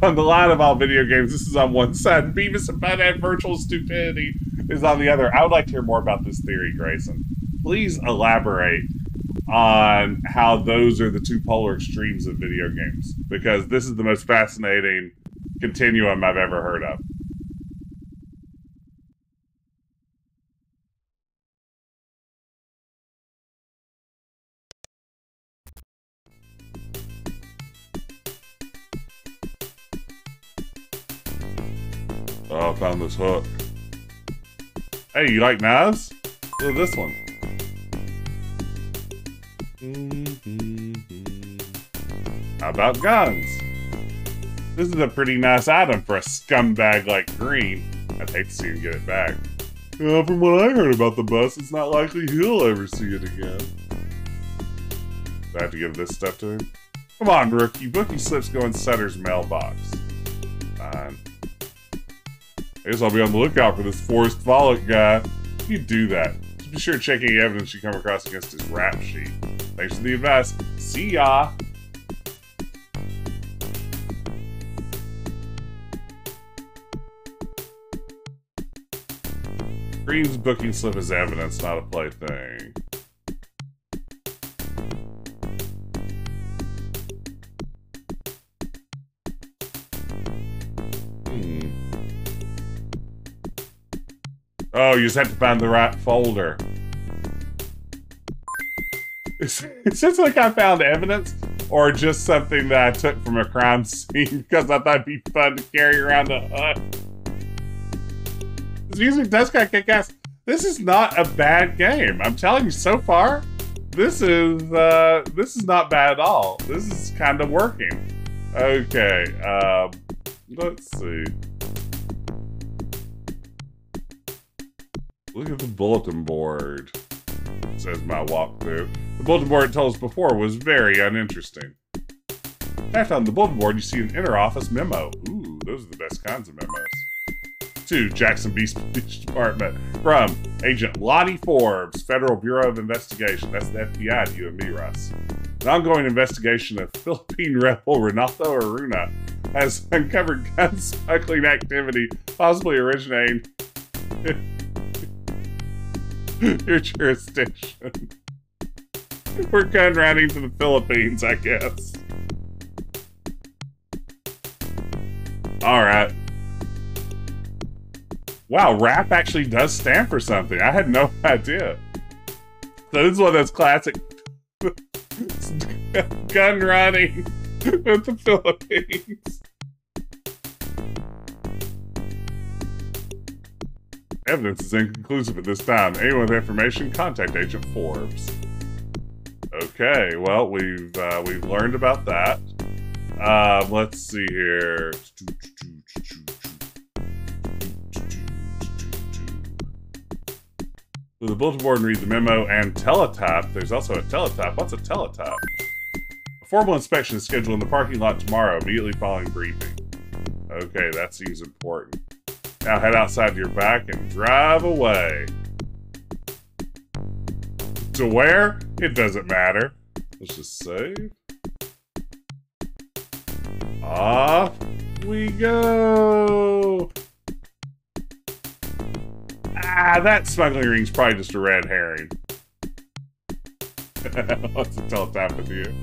On the line of all video games, this is on one side. Beavis and Butthead virtual stupidity is on the other. I would like to hear more about this theory, Grayson. Please elaborate on how those are the two polar extremes of video games, because this is the most fascinating continuum I've ever heard of. Oh, I found this hook. Hey, you like knives? Look at this one. How about guns? This is a pretty nice item for a scumbag like Green. I'd hate to see him get it back. Uh, from what I heard about the bus, it's not likely he'll ever see it again. Do I have to give this stuff to him? Come on, rookie. Bookie slips go in Sutter's mailbox. Fine. I guess I'll be on the lookout for this Forrest Follett guy. You do that. Just be sure to check any evidence you come across against his rap sheet. Thanks for the advice. See ya! Green's booking slip is evidence, not a plaything. Oh, you just have to find the right folder. It sounds like I found evidence, or just something that I took from a crime scene because I thought it'd be fun to carry around a hut. This music does kind of kick ass. This is not a bad game. I'm telling you, so far, this is uh, this is not bad at all. This is kind of working. Okay, um, let's see. Look at the bulletin board, says my walkthrough. The bulletin board I told us before was very uninteresting. In fact, on the bulletin board, you see an inter-office memo. Ooh, those are the best kinds of memos. To Jackson Beach Police Department from Agent Lonnie Forbes, Federal Bureau of Investigation. That's the F B I to you and me, Russ. An ongoing investigation of Philippine rebel Renato Aruna has uncovered gun smuggling activity, possibly originating in your jurisdiction. We're gun running to the Philippines, I guess. All right. Wow, rap actually does stand for something. I had no idea. So this is one of those classic gun running with the Philippines. Evidence is inconclusive at this time. Anyone with information, contact Agent Forbes. Okay, well, we've uh, we've learned about that. Um, let's see here. The bulletin board and read the memo and teletype. There's also a teletype. What's a teletype? A formal inspection is scheduled in the parking lot tomorrow, immediately following briefing. Okay, that seems important. Now head outside to your bike and drive away. To where? It doesn't matter. Let's just save. Off we go. Ah, that smuggling ring's probably just a red herring. What's the teletype with you?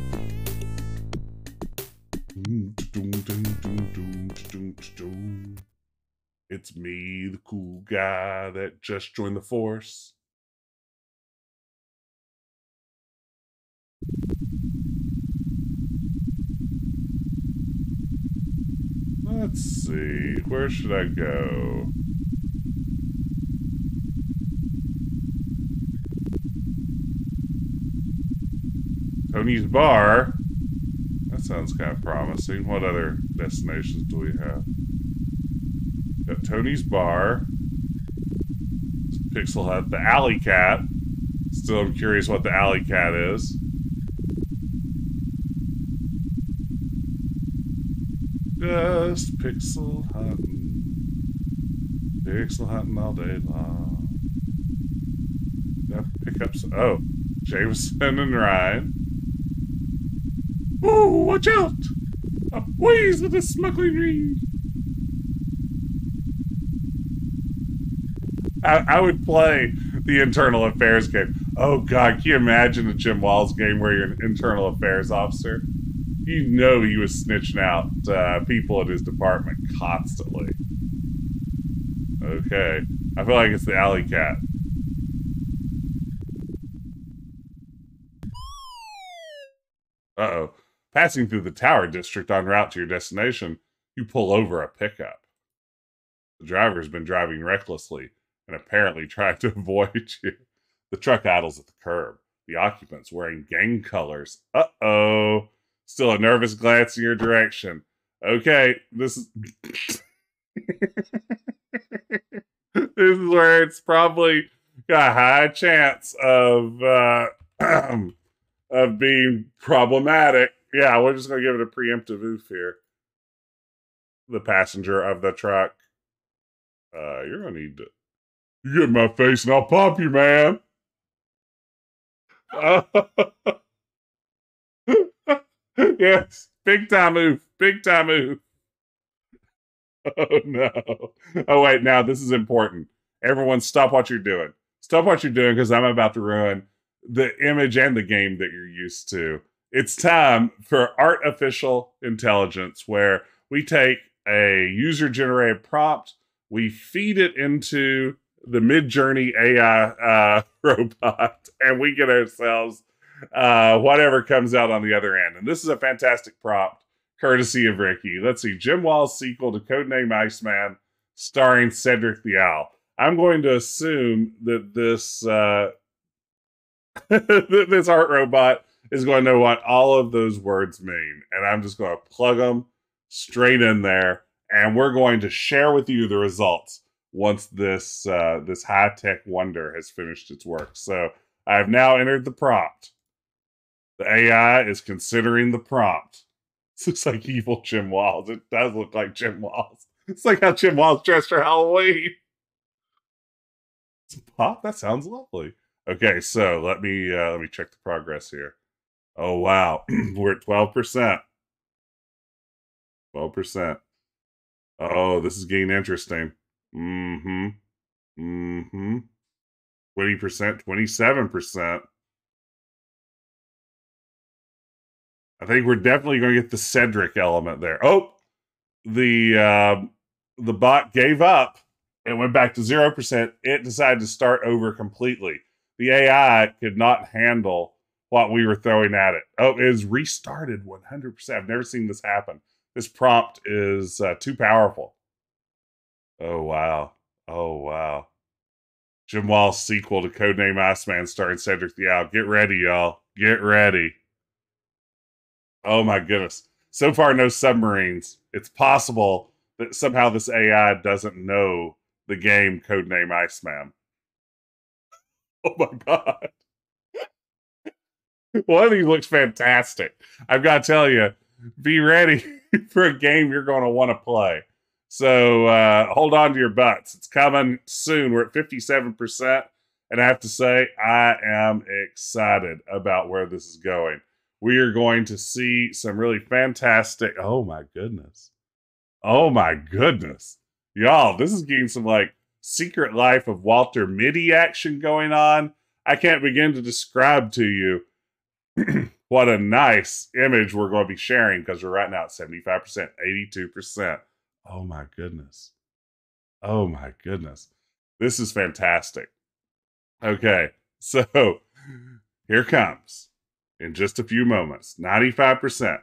It's me, the cool guy that just joined the force. Let's see, where should I go? Tony's Bar. That sounds kind of promising. What other destinations do we have? Got Tony's Bar. Pixel Hut. The Alley Cat. Still, I'm curious what the Alley Cat is. Just pixel hunting. Pixel hunting all day long. Got pickups. Oh, Jameson and Ryan. Ooh, watch out! I'm poised with a smuggling ring! I, I would play the internal affairs game. Oh god, can you imagine a Jim Walls game where you're an internal affairs officer? You know he was snitching out uh, people at his department constantly. Okay, I feel like it's the Alley Cat. Uh-oh. Passing through the Tower District en route to your destination, you pull over a pickup. The driver has been driving recklessly and apparently trying to avoid you. The truck idles at the curb. The occupants, wearing gang colors. Uh-oh. Still a nervous glance in your direction. Okay, this is... this is where it's probably got a high chance of, uh, of being problematic. Yeah, we're just going to give it a preemptive oof here. The passenger of the truck. Uh, you're going to need to... You get in my face and I'll pop you, man. Uh, yes, big time oof. Big time oof. Oh, no. Oh, wait, now this is important. Everyone stop what you're doing. Stop what you're doing because I'm about to ruin the image and the game that you're used to. It's time for artificial intelligence, where we take a user-generated prompt, we feed it into the Midjourney A I uh, robot, and we get ourselves uh, whatever comes out on the other end. And this is a fantastic prompt, courtesy of Ricky. Let's see, Jim Walls' sequel to Codename Iceman, starring Cedric the Owl. I'm going to assume that this uh, this art robot is going to know what all of those words mean, and I'm just going to plug them straight in there, and we're going to share with you the results once this uh, this high-tech wonder has finished its work. So I have now entered the prompt. The A I is considering the prompt. This looks like evil Jim Walls. It does look like Jim Walls. It's like how Jim Walls dressed for Halloween. Pop, that sounds lovely. Okay, so let me uh, let me check the progress here. Oh wow, we're at twelve percent. twelve percent. Oh, this is getting interesting. Mm-hmm. Mm-hmm. twenty percent, twenty-seven percent. I think we're definitely going to get the Cedric element there. Oh, the uh, the bot gave up. It went back to zero percent. It decided to start over completely. The A I could not handle what we were throwing at it. Oh, it is restarted one hundred percent. I've never seen this happen. This prompt is uh, too powerful. Oh, wow. Oh, wow. Jim Walls' sequel to Codename Iceman starring Cedric the Owl. Get ready, y'all. Get ready. Oh, my goodness. So far, no submarines. It's possible that somehow this A I doesn't know the game Codename Iceman. Oh my god. One of these looks fantastic. I've got to tell you, be ready for a game you're going to want to play. So uh, hold on to your butts. It's coming soon. We're at fifty-seven percent. And I have to say, I am excited about where this is going. We are going to see some really fantastic... Oh my goodness. Oh my goodness. Y'all, this is getting some like Secret Life of Walter Mitty action going on. I can't begin to describe to you what a nice image we're going to be sharing, because we're right now at seventy-five percent, eighty-two percent. Oh my goodness. Oh my goodness. This is fantastic. Okay, so here comes, in just a few moments, ninety-five percent.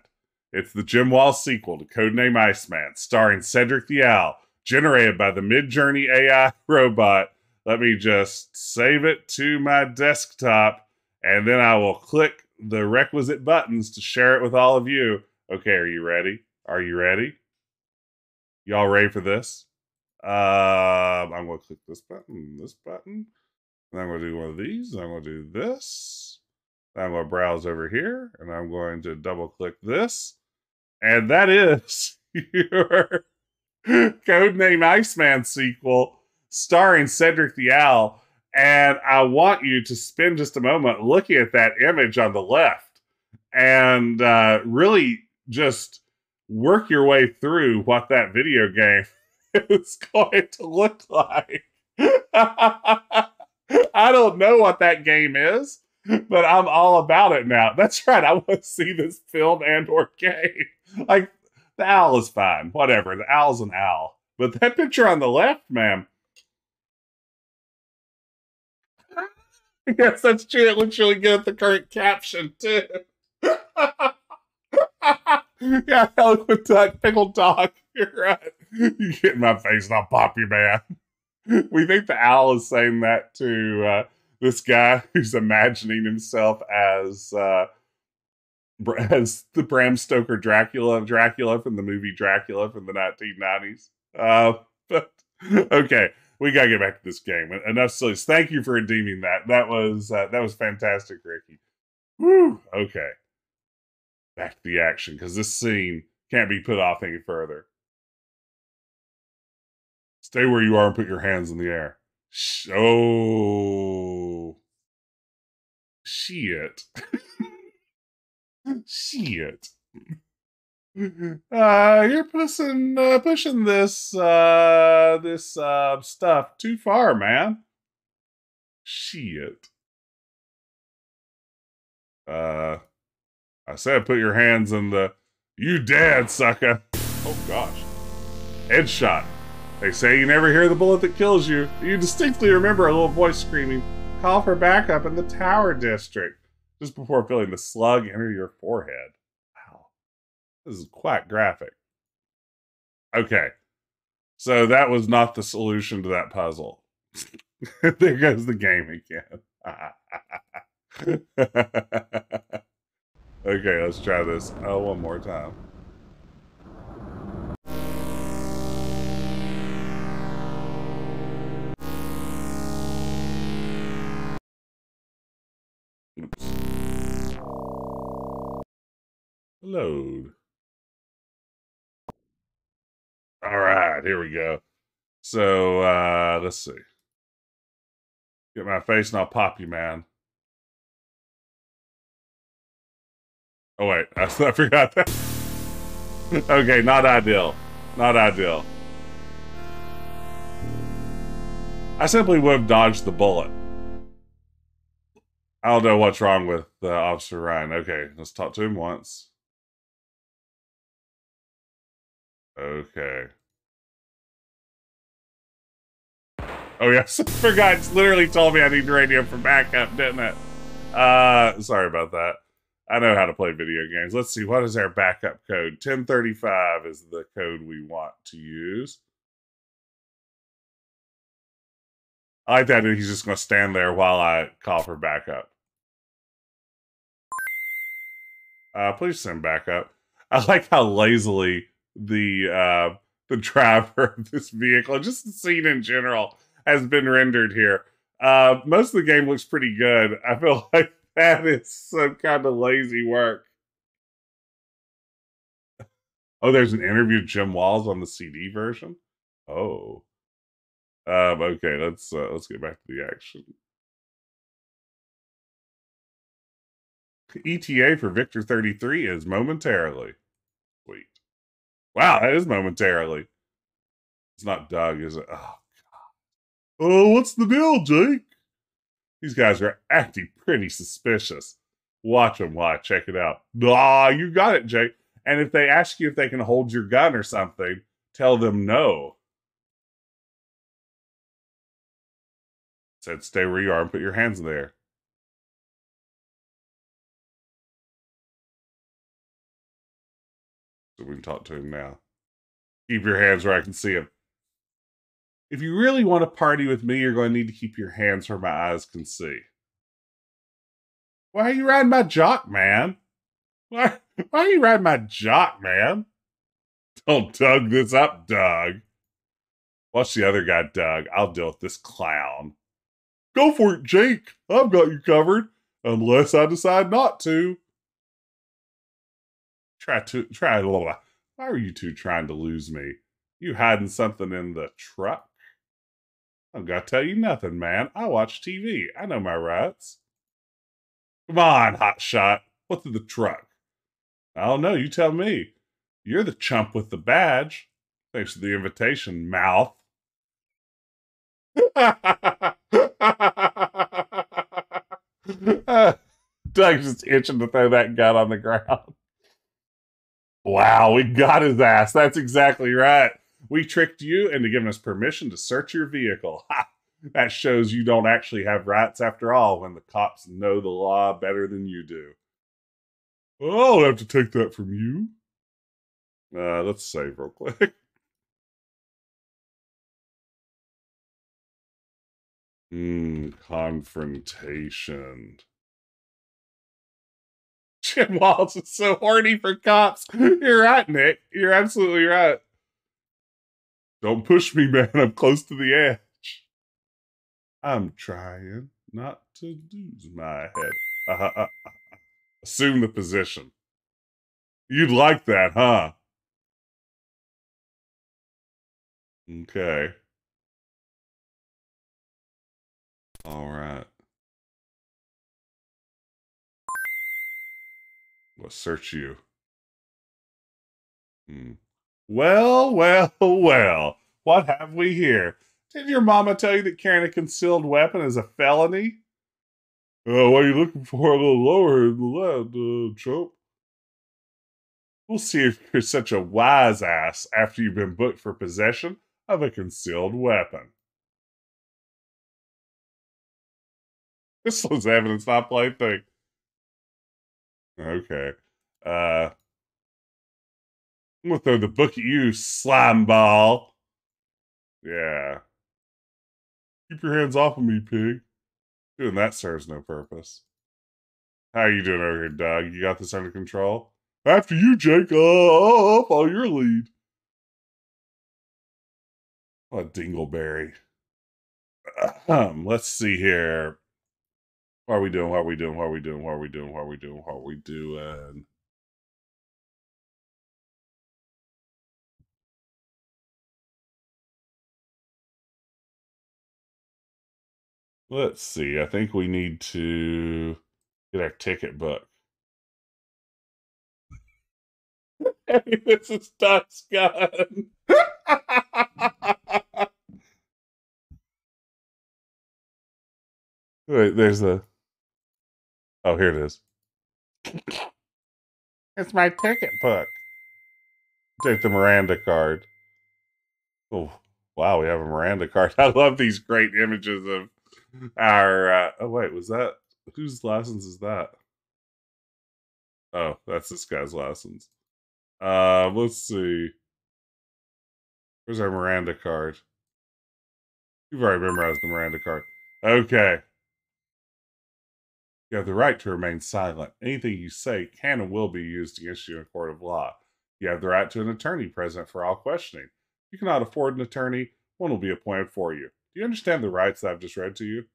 It's the Jim Walls sequel to Codename Iceman, starring Cedric the Owl, generated by the Midjourney A I robot. Let me just save it to my desktop, and then I will click the requisite buttons to share it with all of you. Okay, are you ready? Are you ready? Y'all ready for this? Uh, I'm going to click this button, this button, and I'm going to do one of these, and I'm going to do this. I'm going to browse over here, and I'm going to double-click this. And that is your Codename Iceman sequel starring Cedric the Owl. And I want you to spend just a moment looking at that image on the left and uh, really just work your way through what that video game is going to look like. I don't know what that game is, but I'm all about it now. That's right. I want to see this film and or game. Like, the owl is fine. Whatever. The owl's an owl. But that picture on the left, man. Yes, that's true. It looks really good at the current caption, too. Yeah, eloquent duck, pickled dog. You're right. You get in my face and I'll pop you, man. We think the owl is saying that to... Uh, This guy who's imagining himself as uh, as the Bram Stoker Dracula, Dracula from the movie Dracula from the nineteen nineties. Uh, but okay, we gotta get back to this game. Enough sillies. Thank you for redeeming that. That was uh, that was fantastic, Ricky. Woo. Okay, back to the action, because this scene can't be put off any further. Stay where you are and put your hands in the air. Oh, shit. Shit. Uh, you're pushing, uh, pushing this, uh, this, uh, stuff too far, man. Shit. Uh, I said put your hands in the... You dead, sucker. Oh, gosh. Headshot. They say you never hear the bullet that kills you. You distinctly remember a little voice screaming, "Call for backup in the Tower District." just before feeling the slug enter your forehead. Wow. This is quite graphic. Okay. So that was not the solution to that puzzle. There goes the game again. Okay, let's try this. Oh, one more time. Oops. Load. All right, here we go. So, uh, let's see. Get my face and I'll pop you, man. Oh, wait, I forgot that. Okay, not ideal. Not ideal. I simply would have dodged the bullet. I don't know what's wrong with uh, Officer Ryan. Okay, let's talk to him once. Okay. Oh, yes, I forgot. It's literally told me I need radio for backup, didn't it? Uh, sorry about that. I know how to play video games. Let's see, what is our backup code? ten thirty-five is the code we want to use. I like that he's just going to stand there while I call for backup. Uh, please send backup. I like how lazily the uh, the driver of this vehicle, just the scene in general, has been rendered here. Uh, most of the game looks pretty good. I feel like that is some kind of lazy work. Oh, there's an interview with Jim Walls on the C D version. Oh. Um, okay, let's uh, let's get back to the action. E T A for Victor thirty-three is momentarily. Wait, wow, that is momentarily. It's not Doug, is it? Oh God. Oh, what's the deal, Jake? These guys are acting pretty suspicious. Watch them, watch, check it out. Ah, you got it, Jake. And if they ask you if they can hold your gun or something, tell them no. Said stay where you are and put your hands in there. So we can talk to him now. Keep your hands where I can see him. If you really want to party with me, you're going to need to keep your hands where my eyes can see. Why are you riding my jock, man? Why, why are you riding my jock, man? Don't Doug this up, Doug. Watch the other guy, Doug. I'll deal with this clown. Go for it, Jake. I've got you covered. Unless I decide not to. Try to, try a little. Why are you two trying to lose me? You hiding something in the truck? I'm gonna tell you nothing, man. I watch T V. I know my rights. Come on, hotshot. What's in the truck? I don't know. You tell me. You're the chump with the badge. Thanks for the invitation, mouth. Doug's just itching to throw that gun on the ground. Wow, we got his ass. That's exactly right. We tricked you into giving us permission to search your vehicle. Ha! That shows you don't actually have rights after all when the cops know the law better than you do. Well, I'll have to take that from you. Uh, let's save real quick. Mmm, confrontation. Jim Walls is so horny for cops. You're right, Nick. You're absolutely right. Don't push me, man. I'm close to the edge. I'm trying not to lose my head. Uh, uh, uh, uh. Assume the position. You'd like that, huh? Okay. All right. Let's search you. Hmm. Well, well, well. What have we here? Did your mama tell you that carrying a concealed weapon is a felony? Uh, what are you looking for? A little lower in the left, uh, Trump. We'll see if you're such a wise ass after you've been booked for possession of a concealed weapon. This was evidence, not plaything. Okay. Uh, I'm going to throw the book at you, slime ball. Yeah. Keep your hands off of me, pig. Doing that serves no purpose. How are you doing over here, Doug? You got this under control? After you, Jake. Uh, I'll follow your lead. What a dingleberry. Um, let's see here. What are we doing? What are we doing? What are we doing? What are we doing? What are we doing? What are we doing? Let's see. I think we need to get our ticket book. Hey, this is Doc's gun. Wait, there's a... Oh, here it is. It's my ticket book. Take the Miranda card. Oh, wow, we have a Miranda card. I love these great images of our... Uh, oh, wait, was that... Whose license is that? Oh, that's this guy's license. Uh, let's see. Where's our Miranda card? You've already memorized the Miranda card. Okay. You have the right to remain silent. Anything you say can and will be used against you in a court of law. You have the right to an attorney present for all questioning. If you cannot afford an attorney, one will be appointed for you. Do you understand the rights that I've just read to you?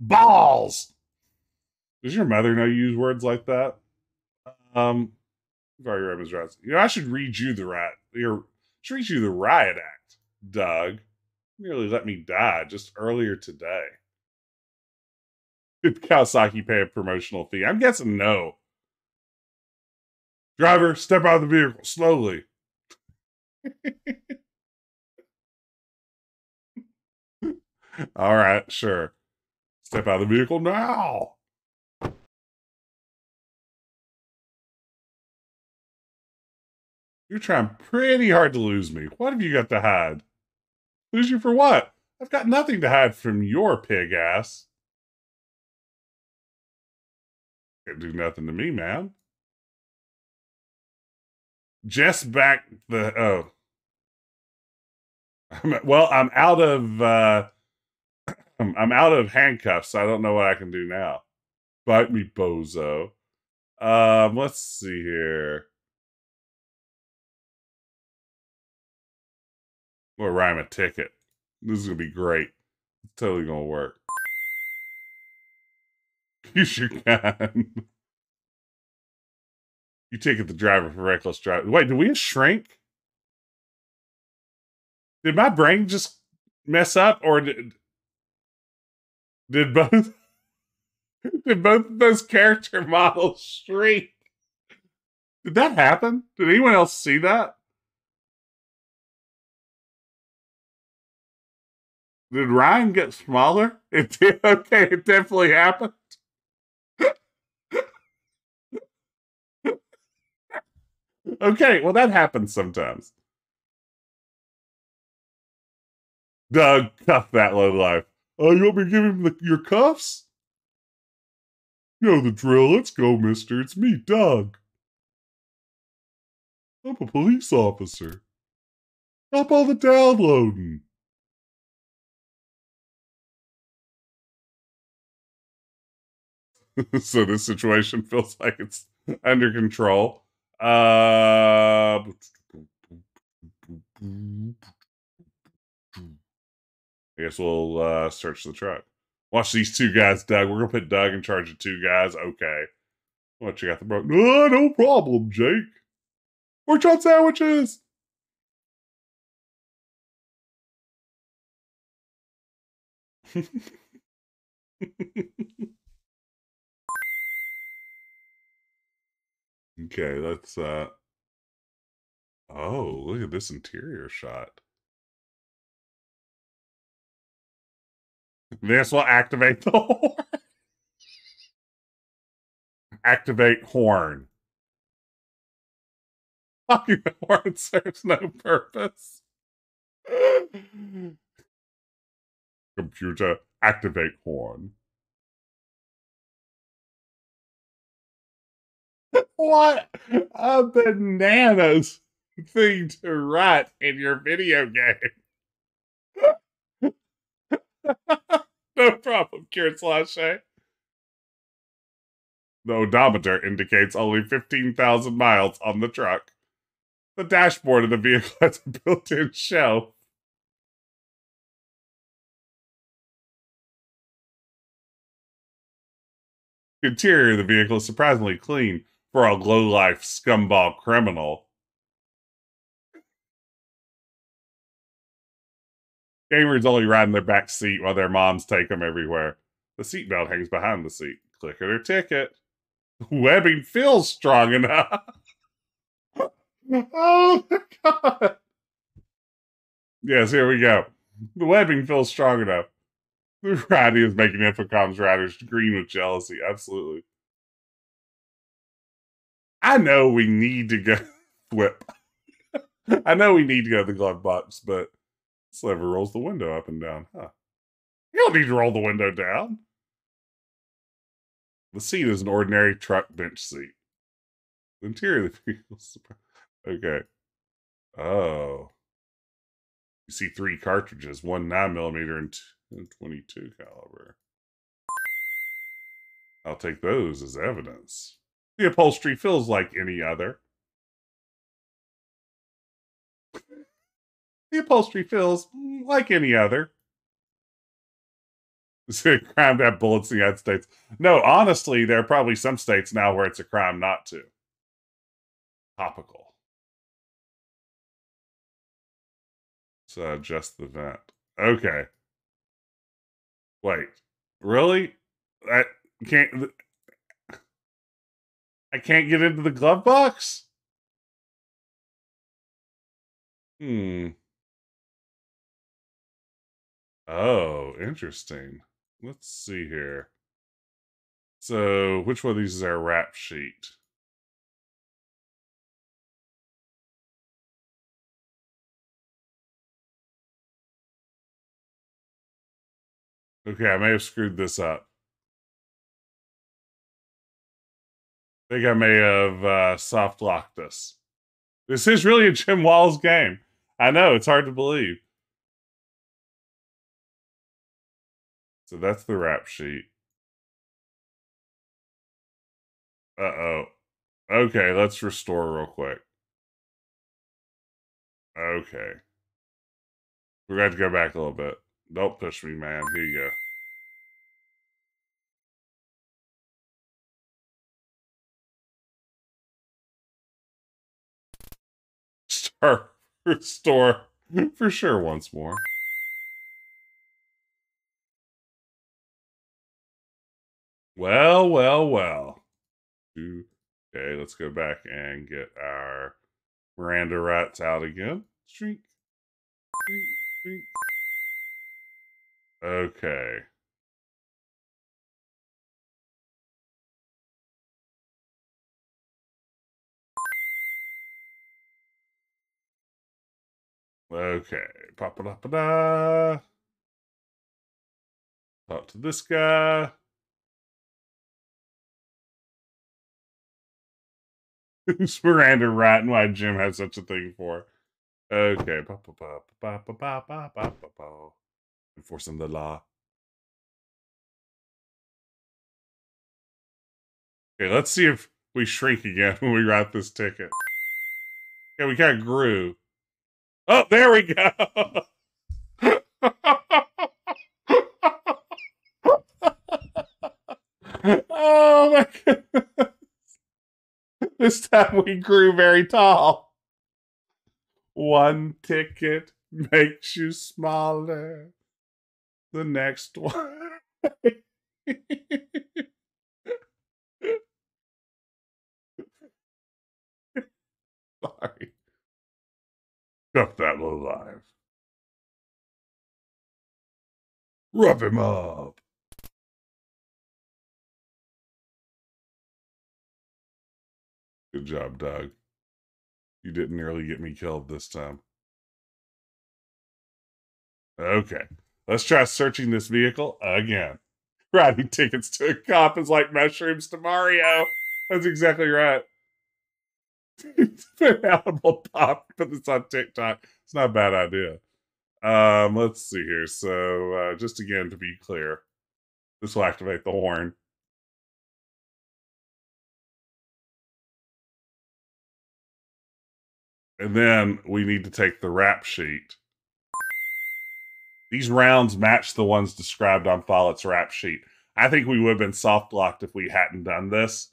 Balls! Does your mother know you use words like that? Um, very Raymond's rights. You know, I should read you the riot. I should read you the riot act, Doug. You nearly let me die just earlier today. Did Kawasaki pay a promotional fee? I'm guessing no. Driver, step out of the vehicle slowly. All right, sure. Step out of the vehicle now. You're trying pretty hard to lose me. What have you got to hide? Lose you for what? I've got nothing to hide from your pig ass. Can't do nothing to me, man. Just back the... Oh. I'm, well, I'm out of... Uh, I'm, I'm out of handcuffs. So I don't know what I can do now. Bite me, bozo. Um, let's see here. I'm gonna rhyme a ticket. This is gonna be great. It's totally gonna work. You should can. You ticket the driver for reckless driving. Wait, did we shrink? Did my brain just mess up, or did did both did both of those character models shrink? Did that happen? Did anyone else see that? Did Ryan get smaller? It did. Okay, it definitely happened. Okay, well, that happens sometimes. Doug, cuff that lowlife. Oh, you want me to give him the, your cuffs? You know the drill. Let's go, mister. It's me, Doug. I'm a police officer. Stop all the downloading. So this situation feels like it's under control. Uh, I guess we'll uh, search the truck. Watch these two guys, Doug. We're going to put Doug in charge of two guys. Okay. What, you got the bro? No, no problem, Jake. Pork chop sandwiches. Okay, let's, uh, oh, look at this interior shot. This will activate the horn. Activate horn. Fucking the horn serves no purpose. Computer, activate horn. What a bananas thing to write in your video game. No problem, Cured Slashay. The odometer indicates only fifteen thousand miles on the truck. The dashboard of the vehicle has a built-in shelf. The interior of the vehicle is surprisingly clean for a low-life scumball criminal. Gamers only ride in their back seat while their moms take them everywhere. The seatbelt hangs behind the seat. Click it or ticket. Webbing feels strong enough. Oh my god. Yes, here we go. The webbing feels strong enough. The variety is making Infocom's riders green with jealousy. Absolutely. I know we need to go flip. I know we need to go to the glove box, but Sliver rolls the window up and down. Huh. You don't need to roll the window down. The seat is an ordinary truck bench seat. The interior of the vehicle is... Okay. Oh. You see three cartridges, one nine millimeter and two. And twenty-two caliber. I'll take those as evidence. The upholstery feels like any other. The upholstery feels like any other. Is it a crime to have bullets in the United States? No, honestly, there are probably some states now where it's a crime not to. Topical. So adjust the vent. Okay. Wait, really? I can't... I can't get into the glove box? Hmm. Oh, interesting. Let's see here. So, which one of these is our wrap sheet? Okay, I may have screwed this up. I think I may have uh, soft locked this. This is really a Jim Walls game. I know, it's hard to believe. So that's the wrap sheet. Uh-oh. Okay, let's restore real quick. Okay. We're going to have to go back a little bit. Don't push me, man. Here you go. Start restore for sure once more. Well, well, well. Okay, let's go back and get our Miranda rights out again. Shrink, shrink, shrink. Okay. Okay. Pa-pa-da-pa-da. Talk to this guy. Who's Miranda right and why Jim had such a thing for? Okay. Pa-pa-pa-pa-pa-pa-pa-pa-pa-pa. Enforcing the law. Okay, let's see if we shrink again when we write this ticket. Yeah, we kind of grew. Oh, there we go. Oh my goodness. This time we grew very tall. One ticket makes you smaller. The next one. Sorry. Stuff that low life. Rub him up. Good job, Doug. You didn't nearly get me killed this time. Okay. Let's try searching this vehicle again. Riding tickets to a cop is like mushrooms to Mario. That's exactly right. Animal Pop, put this on TikTok. It's not a bad idea. Um, let's see here. So, uh, just again, to be clear, this will activate the horn. And then we need to take the rap sheet. These rounds match the ones described on Follett's rap sheet. I think we would have been soft locked if we hadn't done this,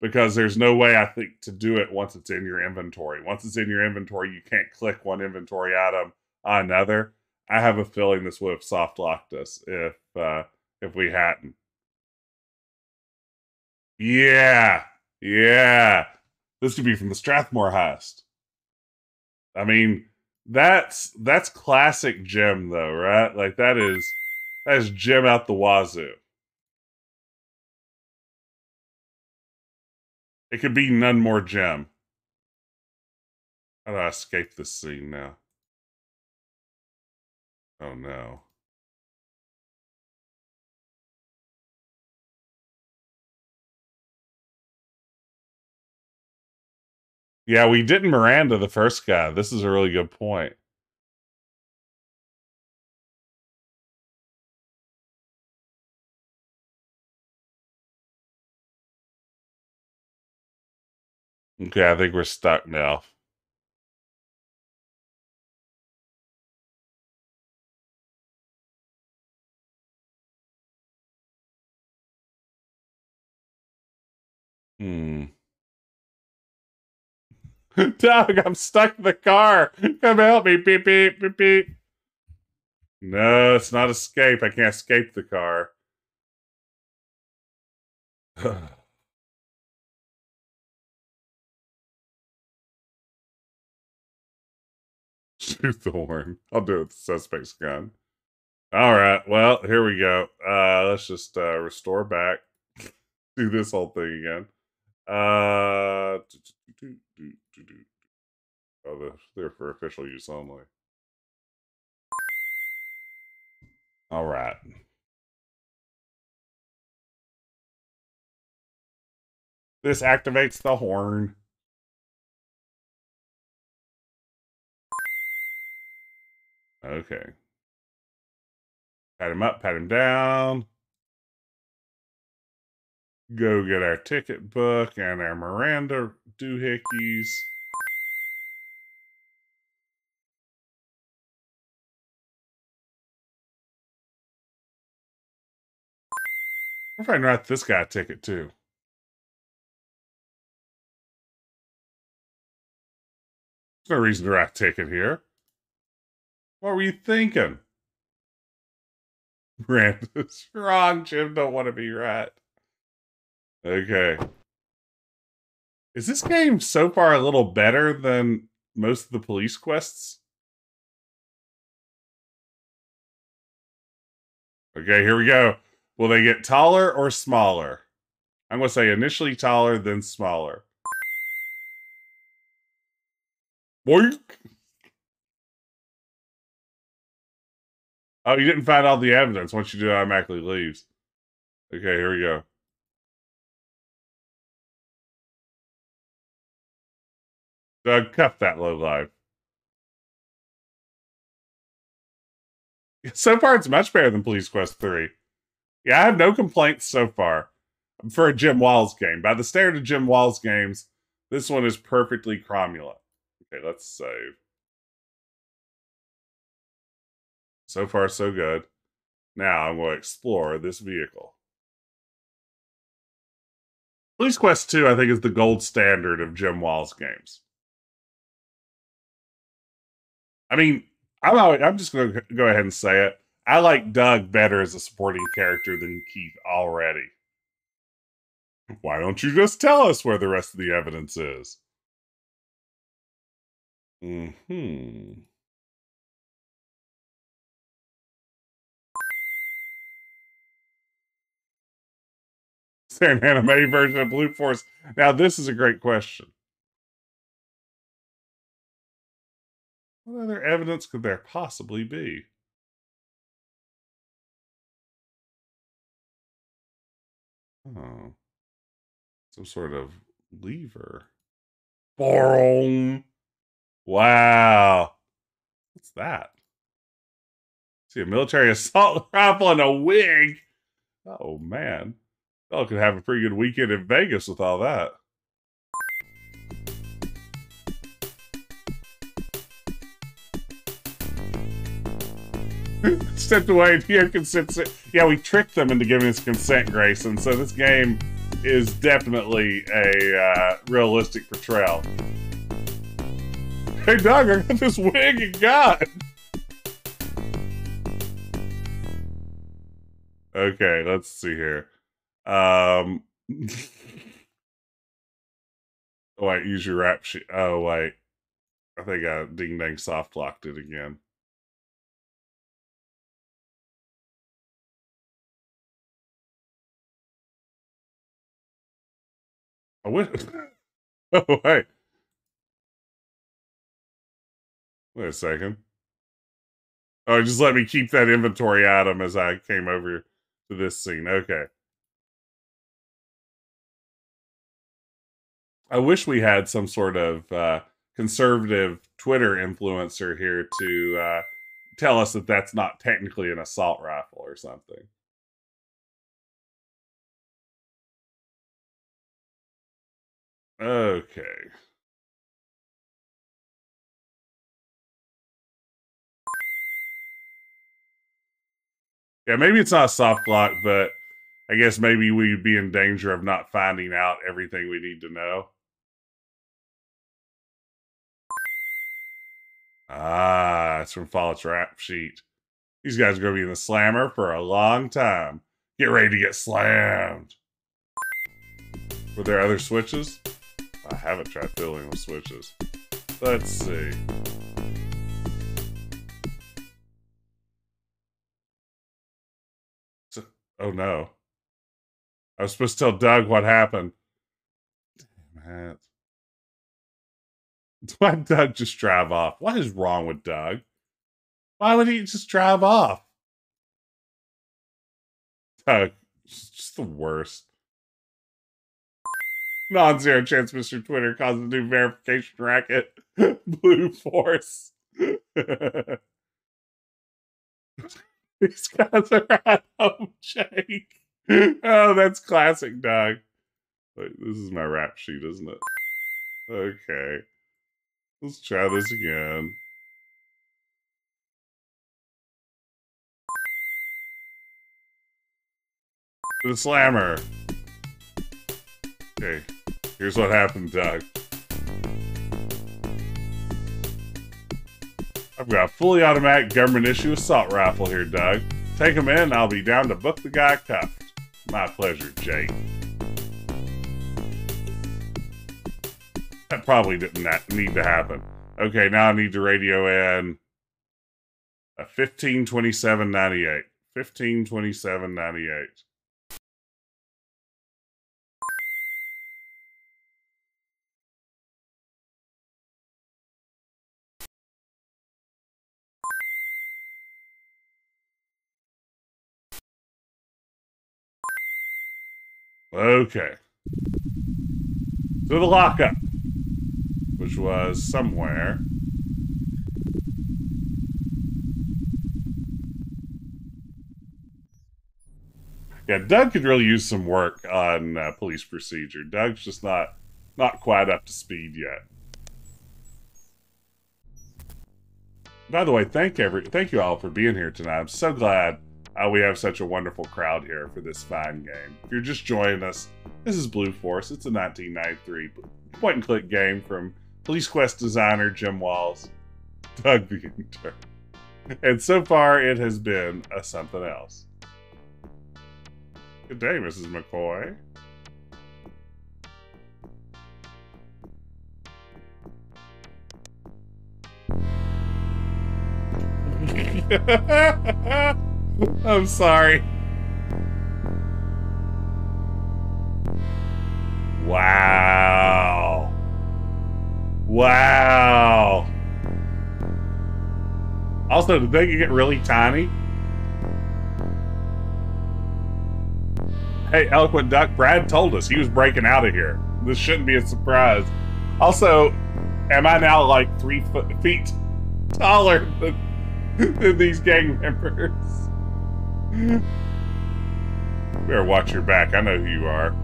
because there's no way, I think, to do it once it's in your inventory. Once it's in your inventory, you can't click one inventory item on another. I have a feeling this would have soft locked us if uh, if we hadn't. Yeah, yeah. This could be from the Strathmore heist. I mean, that's that's classic Jim, though, right? Like that is that is Jim out the wazoo. It could be none more Jim. How do I escape this scene now? Oh no. Yeah, we didn't Miranda the first guy. This is a really good point. Okay, I think we're stuck now. Hmm. Doug, I'm stuck in the car. Come help me. Beep, beep, beep, beep. No, it's not escape. I can't escape the car. Shoot the horn. I'll do it with the suspect's gun. All right. Well, here we go. Uh, let's just uh, restore back. Do this whole thing again. Uh, do, do, do, do. Oh, they're for official use only. All right. This activates the horn. Okay. Pat him up, pat him down. Go get our ticket book and our Miranda doohickeys. I'm trying to write this guy a ticket too. There's no reason to write a ticket here. What were you thinking? Miranda's wrong. Jim don't want to be right. Okay. Is this game so far a little better than most of the police quests? Okay, here we go. Will they get taller or smaller? I'm going to say initially taller, then smaller. Boink! Oh, you didn't find all the evidence. Once you do, it automatically leaves. Okay, here we go. Doug, cuff that lowlife. So far, it's much better than Police Quest three. Yeah, I have no complaints so far for a Jim Walls game. By the standard of Jim Walls games, this one is perfectly cromulent. Okay, let's save. So far, so good. Now I'm going to explore this vehicle. Police Quest two, I think, is the gold standard of Jim Walls games. I mean, I'm, always, I'm just going to go ahead and say it. I like Doug better as a supporting character than Keith already. Why don't you just tell us where the rest of the evidence is? Mm-hmm. Is there an anime version of Blue Force? Now, this is a great question. What other evidence could there possibly be? Oh. Some sort of lever. Boom. Wow. What's that? See, a military assault rifle and a wig. Oh, man. Y'all could have a pretty good weekend in Vegas with all that. Stepped away and here consent. Yeah, we tricked them into giving us consent, Grayson. So this game is definitely a uh, realistic portrayal. Hey, Doug, I got this wig you got. Okay, let's see here. Um, wait, use your rap sheet. Oh, wait. I think I ding dang soft locked it again. I wish. Oh, wait. Wait a second. Oh, just let me keep that inventory item as I came over to this scene. Okay. I wish we had some sort of uh, conservative Twitter influencer here to uh, tell us that that's not technically an assault rifle or something. Okay. Yeah, maybe it's not a soft lock, but I guess maybe we'd be in danger of not finding out everything we need to know. Ah, it's from Follett's rap sheet. These guys are going to be in the slammer for a long time. Get ready to get slammed. Were there other switches? I haven't tried filling with switches. Let's see. So, oh no. I was supposed to tell Doug what happened. Damn it. Why did Doug just drive off? What is wrong with Doug? Why would he just drive off? Doug, it's just the worst. Non-zero chance Mister Twitter caused a new verification racket. Blue Force. These guys are at home, Jake. Oh, that's classic, Doug. Wait, this is my rap sheet, isn't it? Okay. Let's try this again. The slammer. Okay, here's what happened, Doug. I've got a fully automatic government issue assault rifle here, Doug. Take him in, I'll be down to book the guy cuffed. My pleasure, Jake. That probably didn't need to happen. Okay, now I need to radio in a fifteen twenty-seven ninety-eight. fifteen twenty-seven ninety-eight. Okay. So the lockup, which was somewhere. Yeah, Doug could really use some work on uh, police procedure. Doug's just not not quite up to speed yet. By the way, thank every thank you all for being here tonight. I'm so glad. Uh, we have such a wonderful crowd here for this fine game. If you're just joining us, this is Blue Force. It's a nineteen ninety-three point-and-click game from Police Quest designer Jim Walls, Doug the Intern. And so far, it has been a something else. Good day, Missus McCoy. I'm sorry. Wow. Wow. Also, did they get really tiny? Hey, Eloquent Duck, Brad told us he was breaking out of here. This shouldn't be a surprise. Also, am I now like three foot, feet taller than, than these gang members? Better watch your back. I know who you are.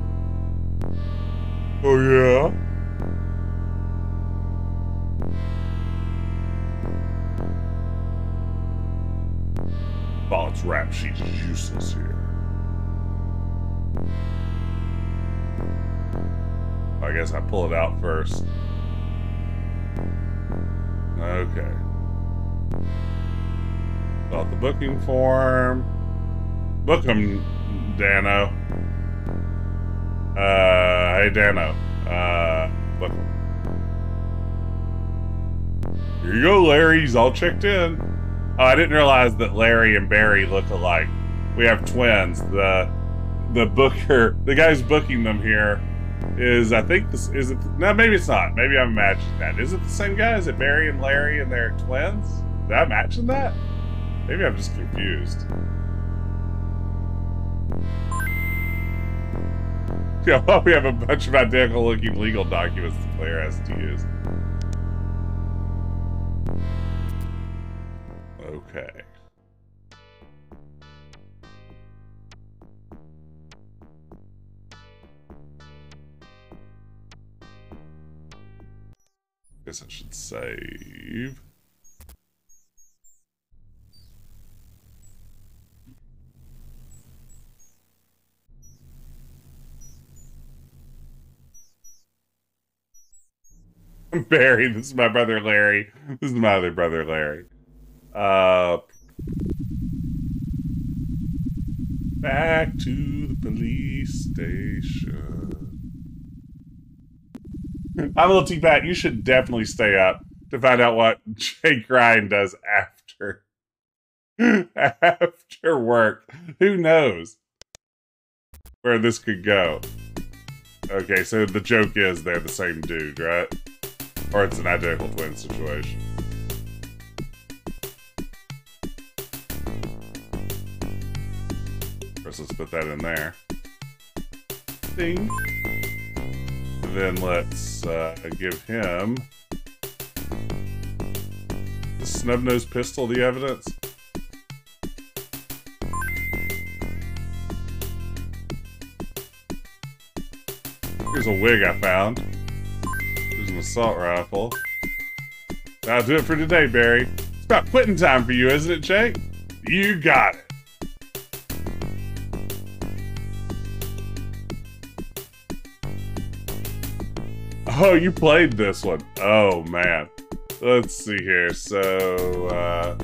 Oh, yeah? Follett's rap sheet's useless here. I guess I pull it out first. Okay. Fill out the booking form. Book him, Dano. Uh, hey, Dano. Uh, book him. Here you go, Larry. He's all checked in. Oh, I didn't realize that Larry and Barry look alike. We have twins. The the booker, the guy who's booking them here, is I think this is it. No, maybe it's not. Maybe I'm matching that. Is it the same guy? Is it Barry and Larry and they're twins? Did I matching that? Maybe I'm just confused. Yeah, well, we have a bunch of identical-looking legal documents the player has to use. Okay. Guess I should save. Barry, this is my brother Larry. This is my other brother Larry. Uh, back to the police station. I'm a little Pat. You should definitely stay up to find out what Jake Ryan does after after work. Who knows where this could go? Okay, so the joke is they're the same dude, right? Or it's an identical twin situation. First, let's put that in there. Ding. Then let's uh, give him the snub-nosed pistol, the evidence. Here's a wig I found. There's an assault rifle. That'll do it for today, Barry. It's about quitting time for you, isn't it, Jake? You got it. Oh, you played this one. Oh, man. Let's see here. So, uh...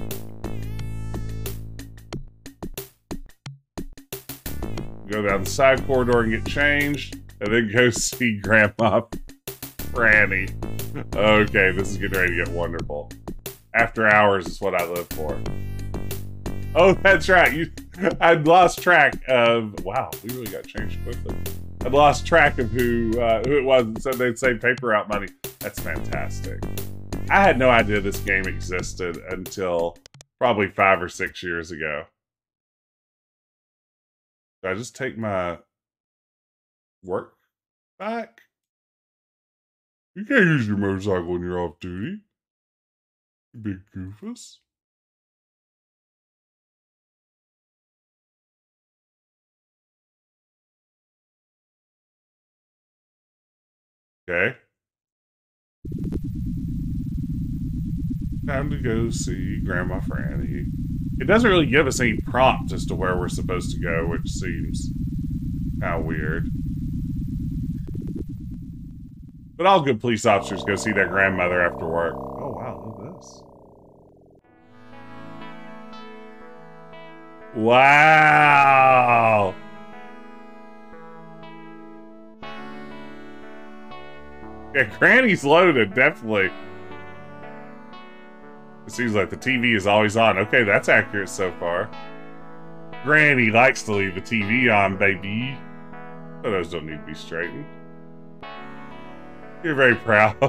go down the side corridor and get changed, and then go see Grandma Franny. Okay, this is getting ready to get wonderful. After hours is what I live for. Oh, that's right. You, I'd lost track of... Wow, we really got changed quickly. I'd lost track of who uh, who it was and said they'd save paper route money. That's fantastic. I had no idea this game existed until probably five or six years ago. Did I just take my work back? You can't use your motorcycle when you're off duty. You big goofus. Okay. Time to go see Grandma Franny. It doesn't really give us any prompt as to where we're supposed to go, which seems kind of weird. But all good police officers go see their grandmother after work. Oh, wow, look at this. Wow! Yeah, Granny's loaded, definitely. It seems like the T V is always on. Okay, that's accurate so far. Granny likes to leave the T V on, baby. Photos don't need to be straightened. You're very proud of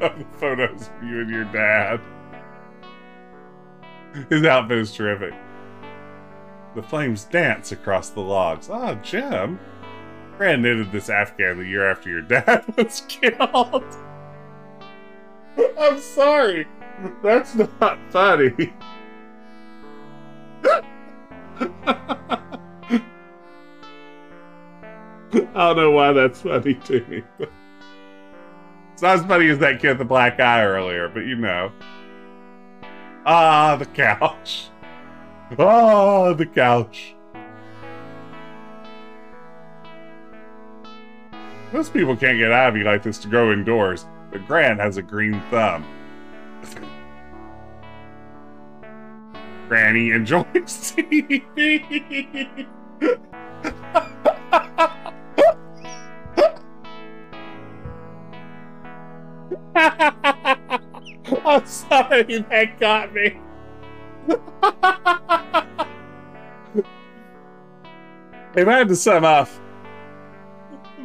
the photos of you and your dad. His outfit is terrific. The flames dance across the logs. Ah, oh, Jim. Fran knitted this Afghan the year after your dad was killed. I'm sorry. That's not funny. I don't know why that's funny to me. It's not as funny as that kid with the black eye earlier, but you know. Ah, the couch. Ah, the couch. Most people can't get Ivy like this to grow indoors, but Gran has a green thumb. Granny enjoys T V. I'm sorry, that got me. If I had to sum up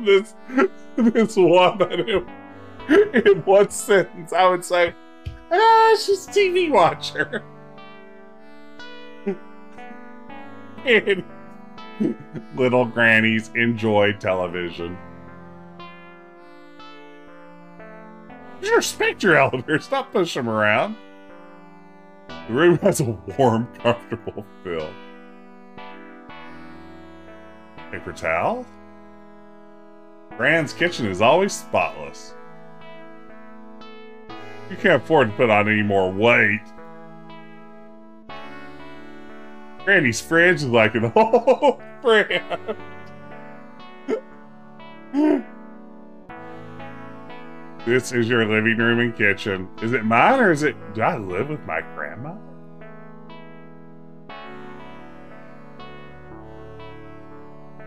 this this woman in, in one sentence, I would say, ah, she's a T V watcher. And little grannies enjoy television. Just respect your elders, not push them around. The room has a warm, comfortable feel. Paper towel? Gran's kitchen is always spotless. You can't afford to put on any more weight. Granny's fridge is like an old friend. This is your living room and kitchen. Is it mine or is it... Do I live with my grandma?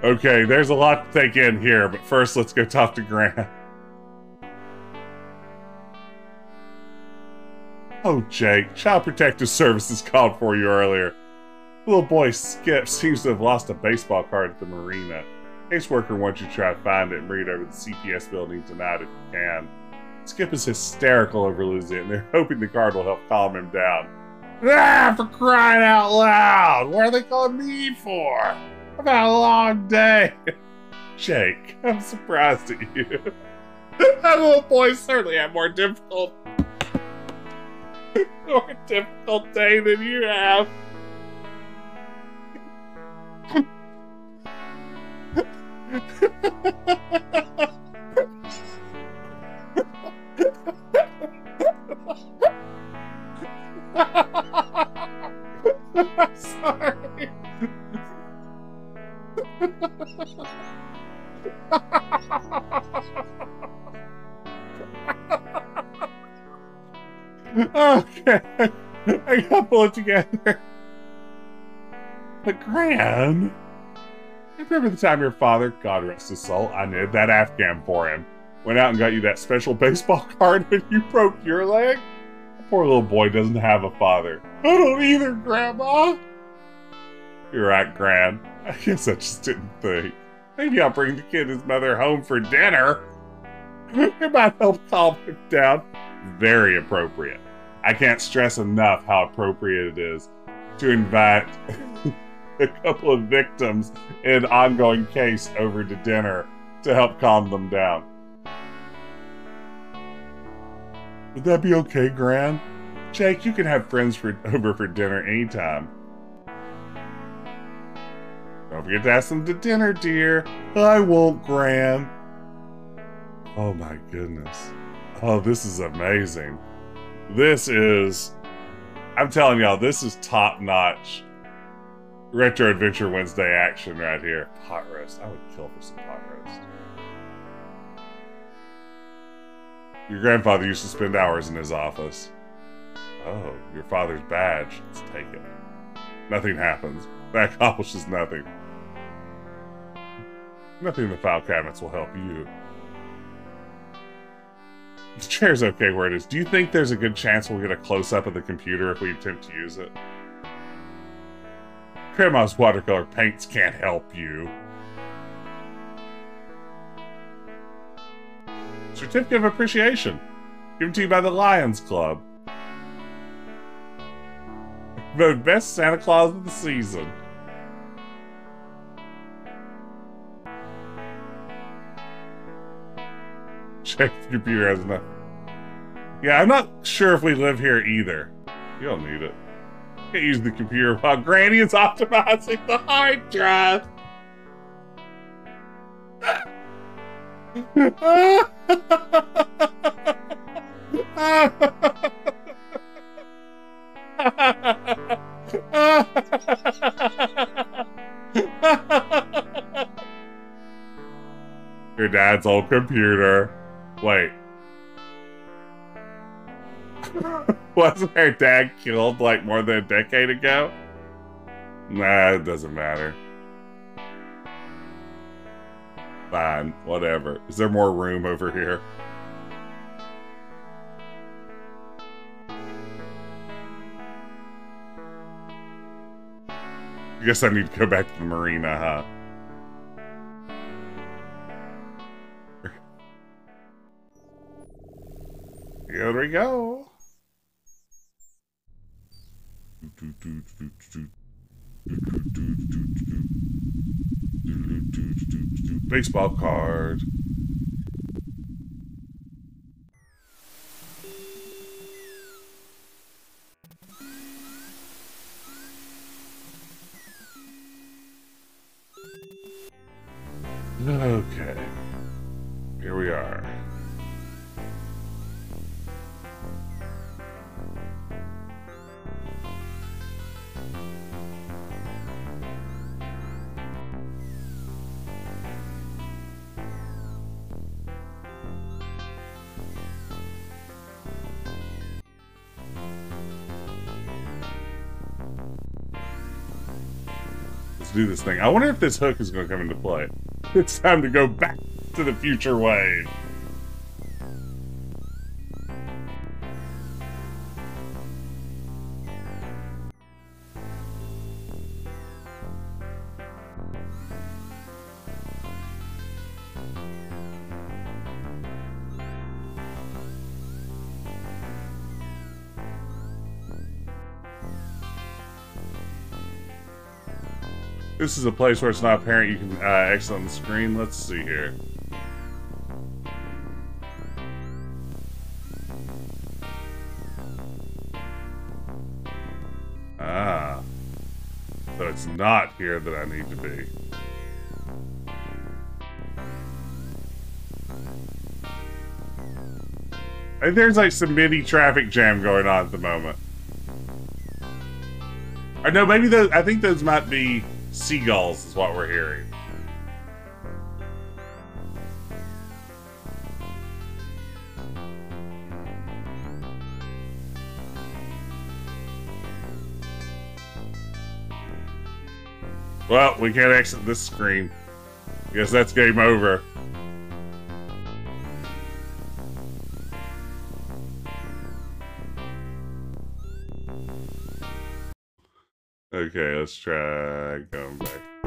Okay, there's a lot to take in here, but first let's go talk to Gran. Oh, Jake, Child Protective Services called for you earlier. The little boy Skip seems to have lost a baseball card at the marina. Caseworker wants you to try to find it and bring it over to the C P S building tonight if you can. Skip is hysterical over losing it, and they're hoping the guard will help calm him down. Ah, for crying out loud! What are they calling me for? I've had a long day! Jake, I'm surprised at you. That little boy certainly had more difficult... more difficult day than you have. I'm sorry. Okay, I gotta pull it together. But Gran, I remember the time your father, God rest his soul, I knitted that Afghan for him. Went out and got you that special baseball card when you broke your leg? The poor little boy doesn't have a father. I don't either, Grandma. You're right, Gran. I guess I just didn't think. Maybe I'll bring the kid and his mother home for dinner. It might help calm him down. Very appropriate. I can't stress enough how appropriate it is to invite... a couple of victims in an ongoing case over to dinner to help calm them down. Would that be okay, Gran? Jake, you can have friends for, over for dinner anytime. Don't forget to ask them to dinner, dear. I won't, Gran. Oh my goodness. Oh, this is amazing. This is... I'm telling y'all, this is top-notch Retro Adventure Wednesday action right here. Pot roast. I would kill for some pot roast. Your grandfather used to spend hours in his office. Oh, your father's badge. Let's take it. Nothing happens. That accomplishes nothing. Nothing in the file cabinets will help you. The chair's okay where it is. Do you think there's a good chance we'll get a close-up of the computer if we attempt to use it? Grandma's watercolor paints can't help you. Certificate of appreciation. Given to you by the Lions Club. The best Santa Claus of the season. Check the computer has enough. Yeah, I'm not sure if we live here either. You don't need it. You can't use the computer while Granny is optimizing the hard drive. Your dad's old computer. Wait. Wasn't her dad killed like more than a decade ago? Nah, it doesn't matter. Fine, whatever. Is there more room over here? I guess I need to go back to the marina, huh? Here we go. Baseball card. Okay. Here we are. Do this thing. I wonder if this hook is going to come into play. It's time to go back to the future wave. This is a place where it's not apparent you can uh, exit on the screen. Let's see here. Ah. So it's not here that I need to be. I think there's like some mini traffic jam going on at the moment. Or no, maybe those, I think those might be seagulls is what we're hearing. Well, we can't exit this screen. Guess that's game over. Okay, let's try going back.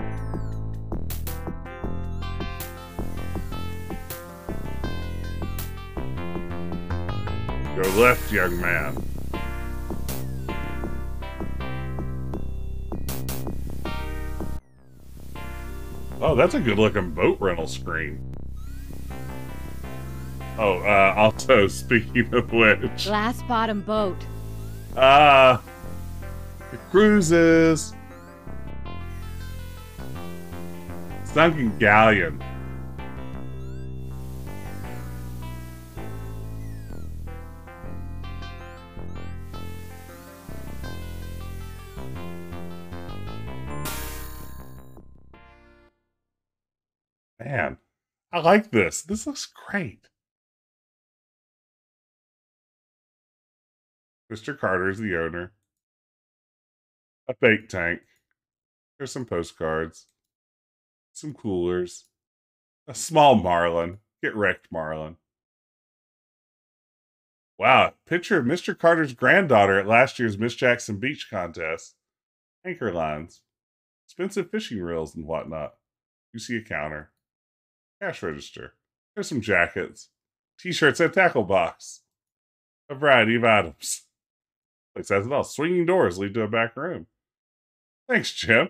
Go left, young man. Oh, that's a good-looking boat rental screen. Oh, uh, also, speaking of which... Glass bottom boat. Ah... Uh, Cruises. Sunken galleon. Man, I like this. This looks great. Mister Carter is the owner. A bait tank. There's some postcards. Some coolers. A small marlin. Get wrecked, marlin. Wow. Picture of Mister Carter's granddaughter at last year's Miss Jackson Beach contest. Anchor lines. Expensive fishing reels and whatnot. You see a counter. Cash register. There's some jackets. T-shirts and tackle box. A variety of items. Place has it all. Swinging doors lead to a back room. Thanks, Jim.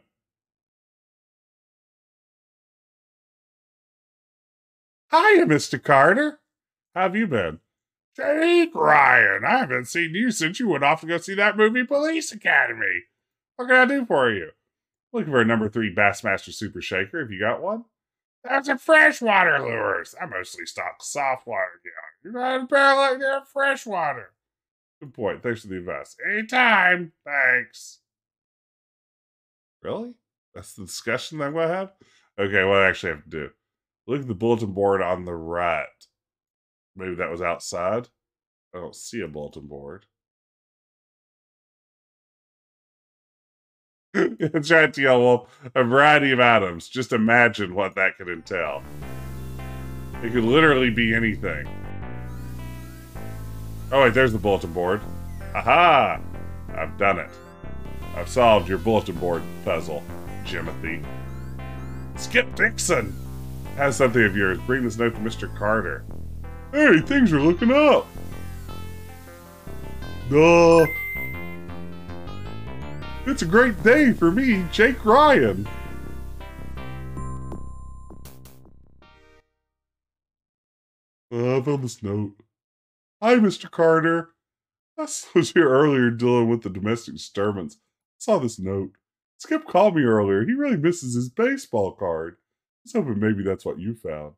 Hiya, Mister Carter. How have you been? Jake Ryan, I haven't seen you since you went off to go see that movie Police Academy. What can I do for you? Looking for a number three Bassmaster Super Shaker, if you got one. That's a freshwater lures. I mostly stock softwater. You're not in a barrel like they're freshwater. Good point. Thanks for the advice. Anytime. Thanks. Really? That's the discussion that I'm going to have? Okay, what do I actually have to do? Look at the bulletin board on the right. Maybe that was outside. I don't see a bulletin board. Chat to y'all, well, a variety of items. Just imagine what that could entail. It could literally be anything. Oh wait, there's the bulletin board. Aha! I've done it. I've solved your bulletin board puzzle, Jimothy. Skip Dixon has something of yours. Bring this note to Mister Carter. Hey, things are looking up. Duh. It's a great day for me, Jake Ryan. Uh, I found this note. Hi, Mister Carter. I was here earlier dealing with the domestic disturbance. I saw this note. Skip called me earlier. He really misses his baseball card. I was hoping maybe that's what you found.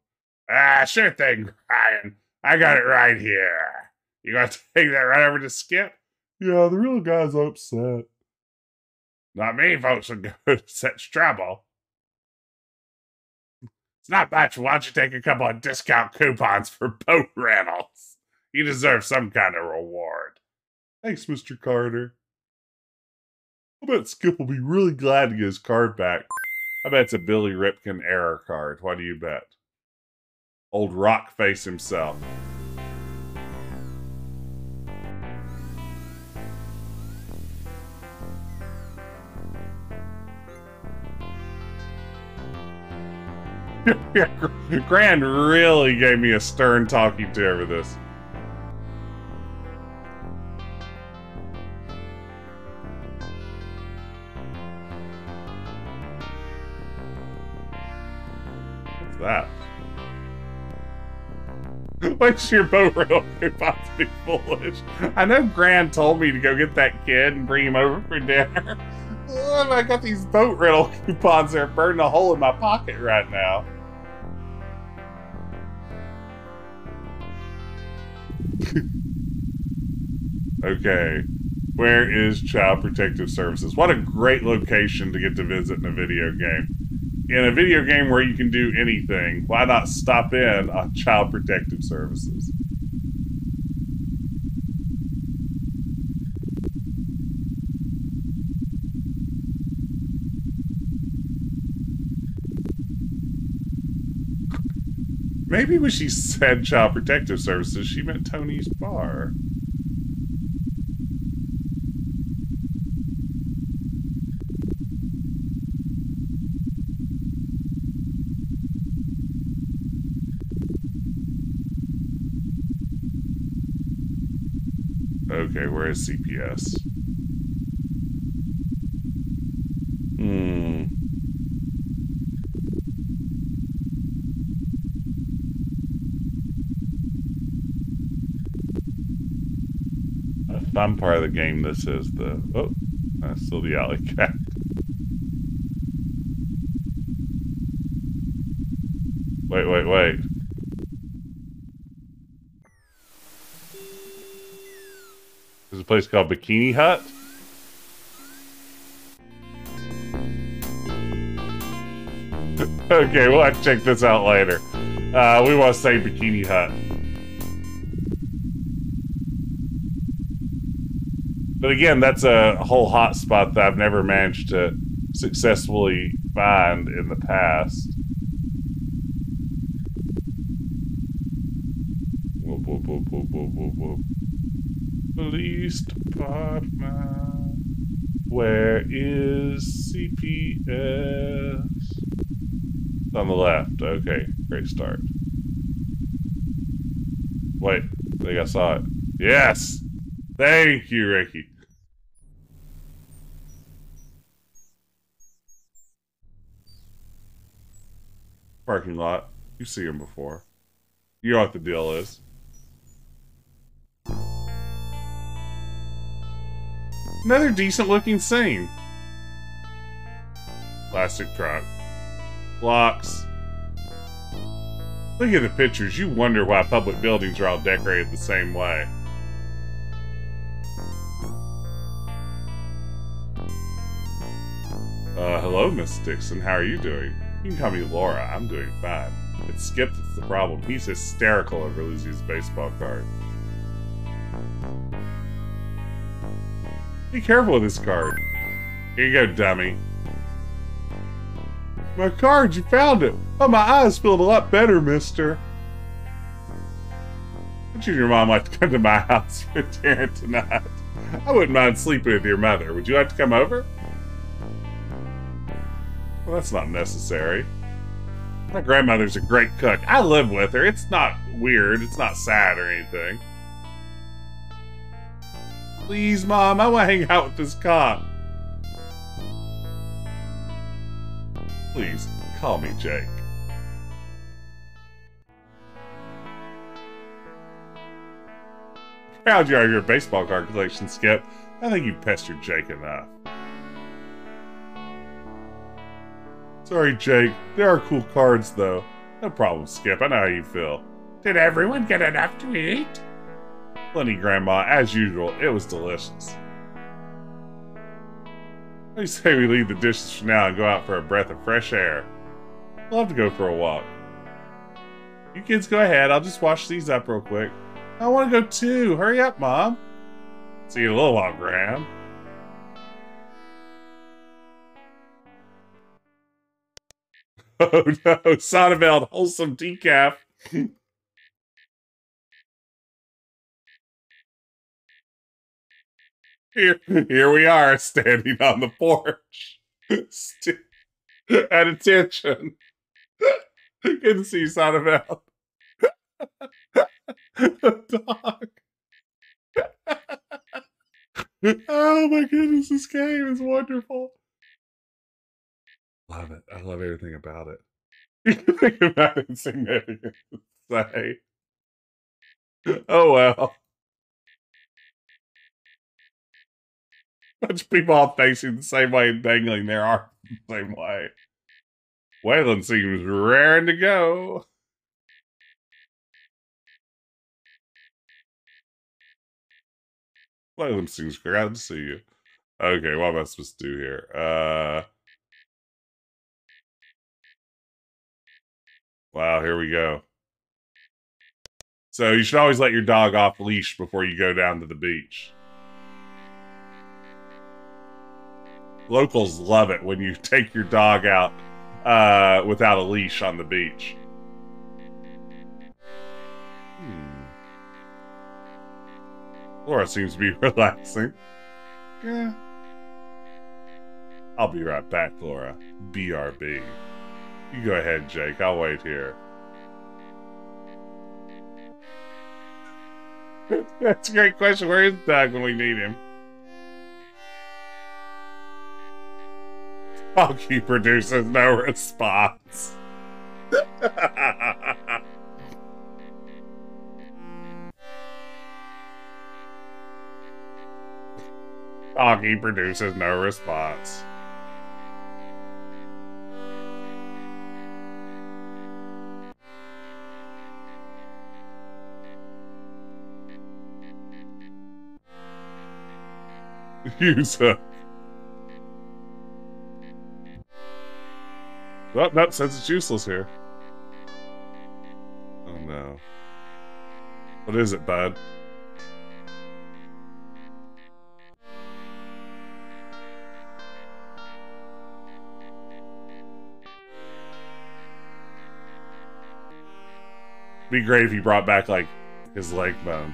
Ah, sure thing, Ryan. I got it right here. You gonna take that right over to Skip? Yeah, the real guy's upset. Not me, folks, would go to such trouble. It's not much. Why don't you take a couple of discount coupons for boat rentals? You deserve some kind of reward. Thanks, Mister Carter. I bet Skip will be really glad to get his card back. I bet it's a Billy Ripken error card. What do you bet? Old Rockface himself. Gran really gave me a stern talking to over this. What's that? What's your boat rental coupon to be foolish? I know Gran told me to go get that kid and bring him over for dinner. Oh, I got these boat rental coupons that are burning a hole in my pocket right now. Okay, where is Child Protective Services? What a great location to get to visit in a video game. In a video game where you can do anything, why not stop in on Child Protective Services? Maybe when she said Child Protective Services, she meant Tony's Bar. Okay, where is C P S? Hmm. A fun part of the game this is the... Oh, that's still the alley cat. Wait, wait, wait. There's a place called Bikini Hut. Okay, we'll have to check this out later. Uh, we want to say Bikini Hut. But again, that's a whole hot spot that I've never managed to successfully find in the past. Whoop, whoop, whoop, whoop, whoop, whoop, whoop. Police department. Where is C P S? It's on the left. Okay, great start. Wait, I think I saw it. Yes! Thank you, Ricky. Parking lot. You've seen him before. You know what the deal is. Another decent-looking scene. Plastic truck. Blocks. Look at the pictures. You wonder why public buildings are all decorated the same way. Uh, hello, Miss Dixon. How are you doing? You can call me Laura. I'm doing fine. It's Skip that's the problem. He's hysterical over losing his baseball card. Be careful with this card. Here you go, dummy. My card, you found it. Oh, my eyes feel a lot better, mister. Would you and your mom like to come to my house for dinner tonight? I wouldn't mind sleeping with your mother. Would you like to come over? Well, that's not necessary. My grandmother's a great cook. I live with her. It's not weird. It's not sad or anything. Please, Mom, I want to hang out with this cop. Please, call me Jake. Proud you are of your baseball card collection, Skip. I think you pestered Jake enough. Sorry, Jake. There are cool cards, though. No problem, Skip. I know how you feel. Did everyone get enough to eat? Plenty, Grandma. As usual, it was delicious. I say we leave the dishes for now and go out for a breath of fresh air. We'll have to go for a walk. You kids go ahead. I'll just wash these up real quick. I want to go too. Hurry up, Mom. See you in a little while, Graham. Oh no, Sonneveld, wholesome decaf. Here, here we are, standing on the porch. St at attention. Good to see you, Sonneveld. Dog. Oh my goodness, this game is wonderful. Love it. I love everything about it. You can think about it and sing everything to say. Oh well. Bunch of people all facing the same way and dangling their arms the same way. Waylon seems raring to go. Waylon seems glad to see you. Okay, what am I supposed to do here? Uh. Wow, here we go. So you should always let your dog off leash before you go down to the beach. Locals love it when you take your dog out uh, without a leash on the beach. Hmm. Laura seems to be relaxing. Yeah. I'll be right back, Laura. B R B. You go ahead, Jake. I'll wait here. That's a great question. Where is Doug when we need him? Funky produces no response. Funky produces no response. Use her. Well, nope, says it's useless here. Oh no. What is it, bud? It'd be great if he brought back, like, his leg bone.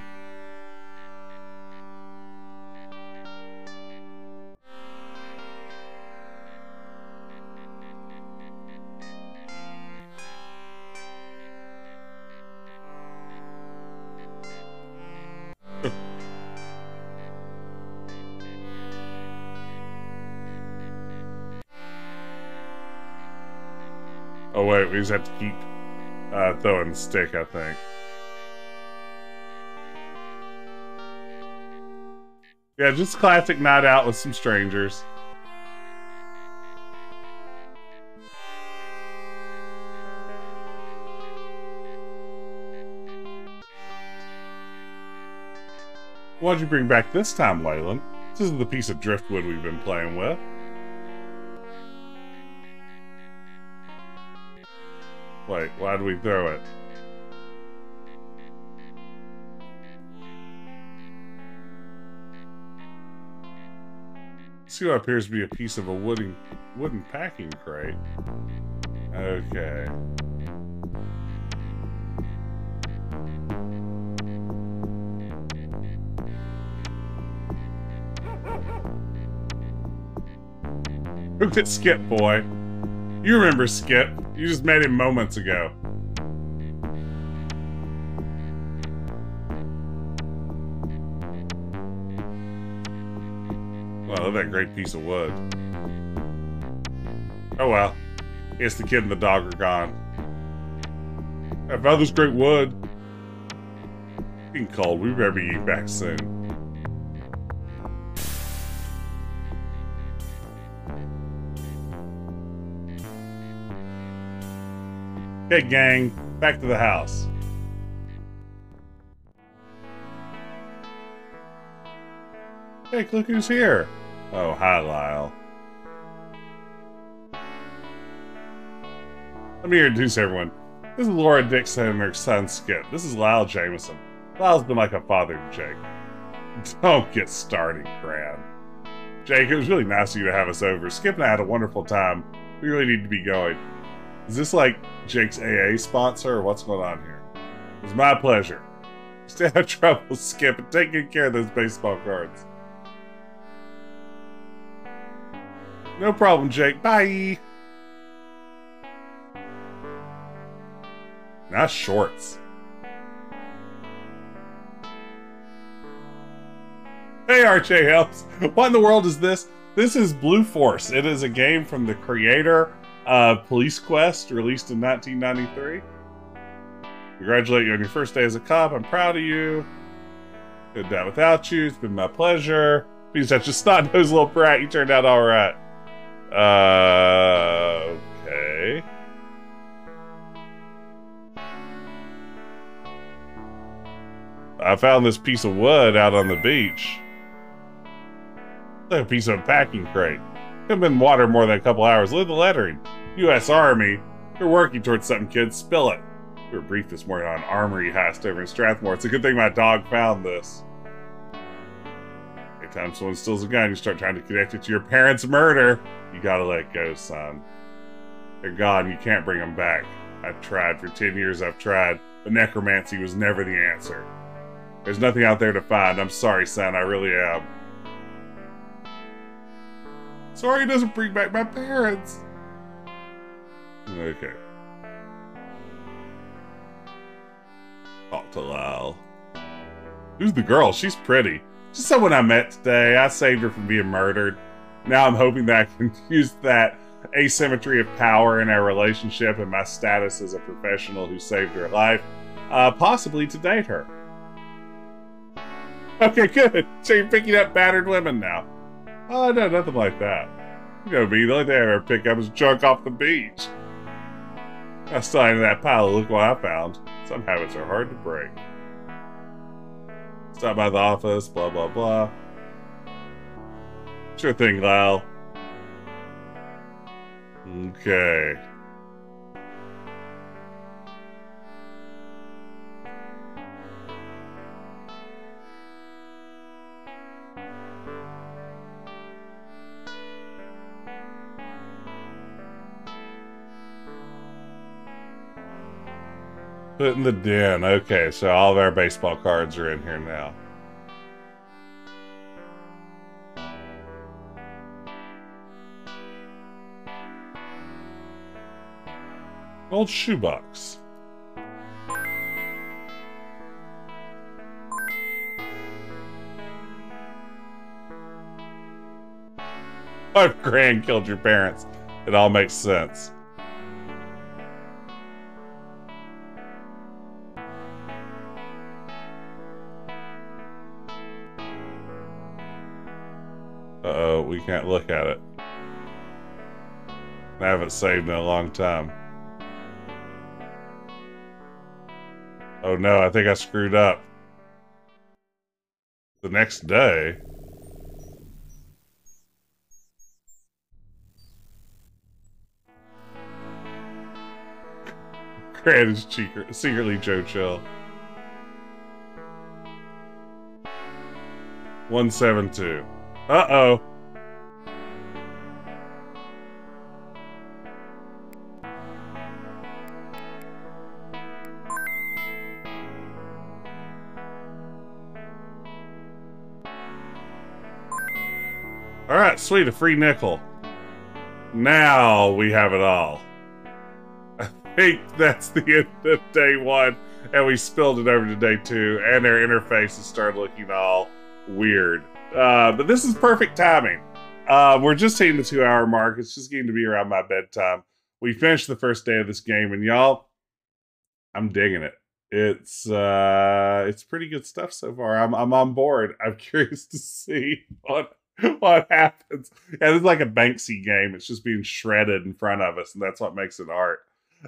We just have to keep uh, throwing the stick, I think. Yeah, just classic night out with some strangers. What'd you bring back this time, Leyland? This is the piece of driftwood we've been playing with. Wait, why'd we throw it? See what appears to be a piece of a wooden, wooden packing crate. Okay. Look at Skip, boy. You remember Skip. You just met him moments ago. Wow, that great piece of wood. Oh well. It's the kid and the dog are gone. I found this great wood. It's getting cold. We better be eating back soon. Okay, gang, back to the house. Hey, look who's here. Oh, hi, Lyle. Let me introduce everyone. This is Laura Dixon and her son, Skip. This is Lyle Jameson. Lyle's been like a father to Jake. Don't get started, Gran. Jake, it was really nice of you to have us over. Skip and I had a wonderful time. We really need to be going. Is this like Jake's A A sponsor or what's going on here? It was my pleasure. Stay out of trouble, Skip, and take good care of those baseball cards. No problem, Jake. Bye. Nice shorts. Hey, R J Helps. What in the world is this? This is Blue Force. It is a game from the creator Uh, Police Quest, released in nineteen ninety-three. Congratulate you on your first day as a cop. I'm proud of you. Did that without you. It's been my pleasure. Please touch a snot-nosed little brat. You turned out all right. Uh, okay. I found this piece of wood out on the beach. It's a piece of a packing crate. I've been in water more than a couple hours. Look at the lettering. U S Army. You're working towards something, kids. Spill it. We were briefed this morning on an armory heist over in Strathmore. It's a good thing my dog found this. Every time someone steals a gun, you start trying to connect it to your parents' murder. You gotta let go, son. They're gone. You can't bring them back. I've tried. For ten years I've tried. But necromancy was never the answer. There's nothing out there to find. I'm sorry, son. I really am. Sorry, it doesn't bring back my parents. Okay. Talk to Lyle. Who's the girl? She's pretty. Just someone I met today. I saved her from being murdered. Now I'm hoping that I can use that asymmetry of power in our relationship and my status as a professional who saved her life, uh, possibly to date her. Okay, good. So you're picking up battered women now. Oh, no, nothing like that. You know me, the only thing I ever pick up is junk off the beach. I still ain't in that pile. Look what I found. Some habits are hard to break. Stop by the office, blah, blah, blah. Sure thing, Lyle. Okay. Put in the den. Okay, so all of our baseball cards are in here now. Old shoebox. Five grand killed your parents. It all makes sense. note. We can't look at it. I haven't saved in a long time. Oh no, I think I screwed up. The next day. Gran is secretly Joe Chill. one seven two. Uh-oh. Alright, sweet, a free nickel. Now we have it all. I think that's the end of day one, and we spilled it over to day two, and their interfaces started looking all weird. Uh, but this is perfect timing. Uh, we're just hitting the two hour mark. It's just getting to be around my bedtime. We finished the first day of this game, and y'all, I'm digging it. It's uh, it's pretty good stuff so far. I'm I'm on board. I'm curious to see what what happens. Yeah, it's like a Banksy game. It's just being shredded in front of us, and that's what makes it art.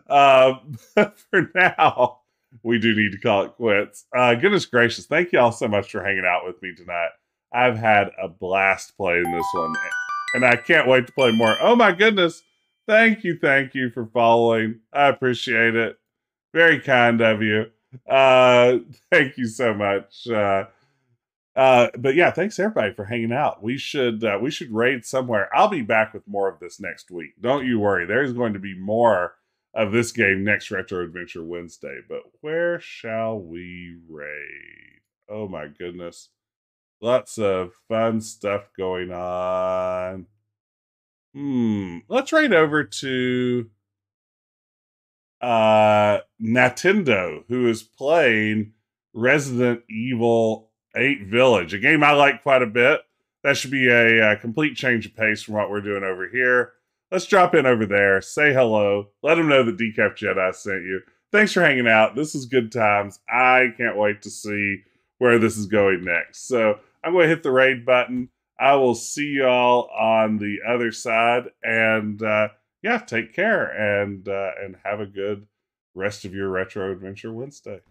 Uh, but for now, we do need to call it quits. Uh, goodness gracious, thank y'all so much for hanging out with me tonight. I've had a blast playing this one, and I can't wait to play more. Oh my goodness, thank you, thank you for following. I appreciate it. Very kind of you. Uh, thank you so much. Uh, uh, but yeah, thanks everybody for hanging out. We should, uh, we should raid somewhere. I'll be back with more of this next week. Don't you worry, there's going to be more of this game next Retro Adventure Wednesday. But where shall we raid? Oh my goodness. Lots of fun stuff going on. Hmm. Let's raid over to uh, Nintendo, who is playing Resident Evil eight Village, a game I like quite a bit. That should be a, a complete change of pace from what we're doing over here. Let's drop in over there, say hello, let them know that Decaf Jedi sent you. Thanks for hanging out. This is good times. I can't wait to see where this is going next. So I'm going to hit the raid button. I will see y'all on the other side. And uh, yeah, take care and, uh, and have a good rest of your Retro Adventure Wednesday.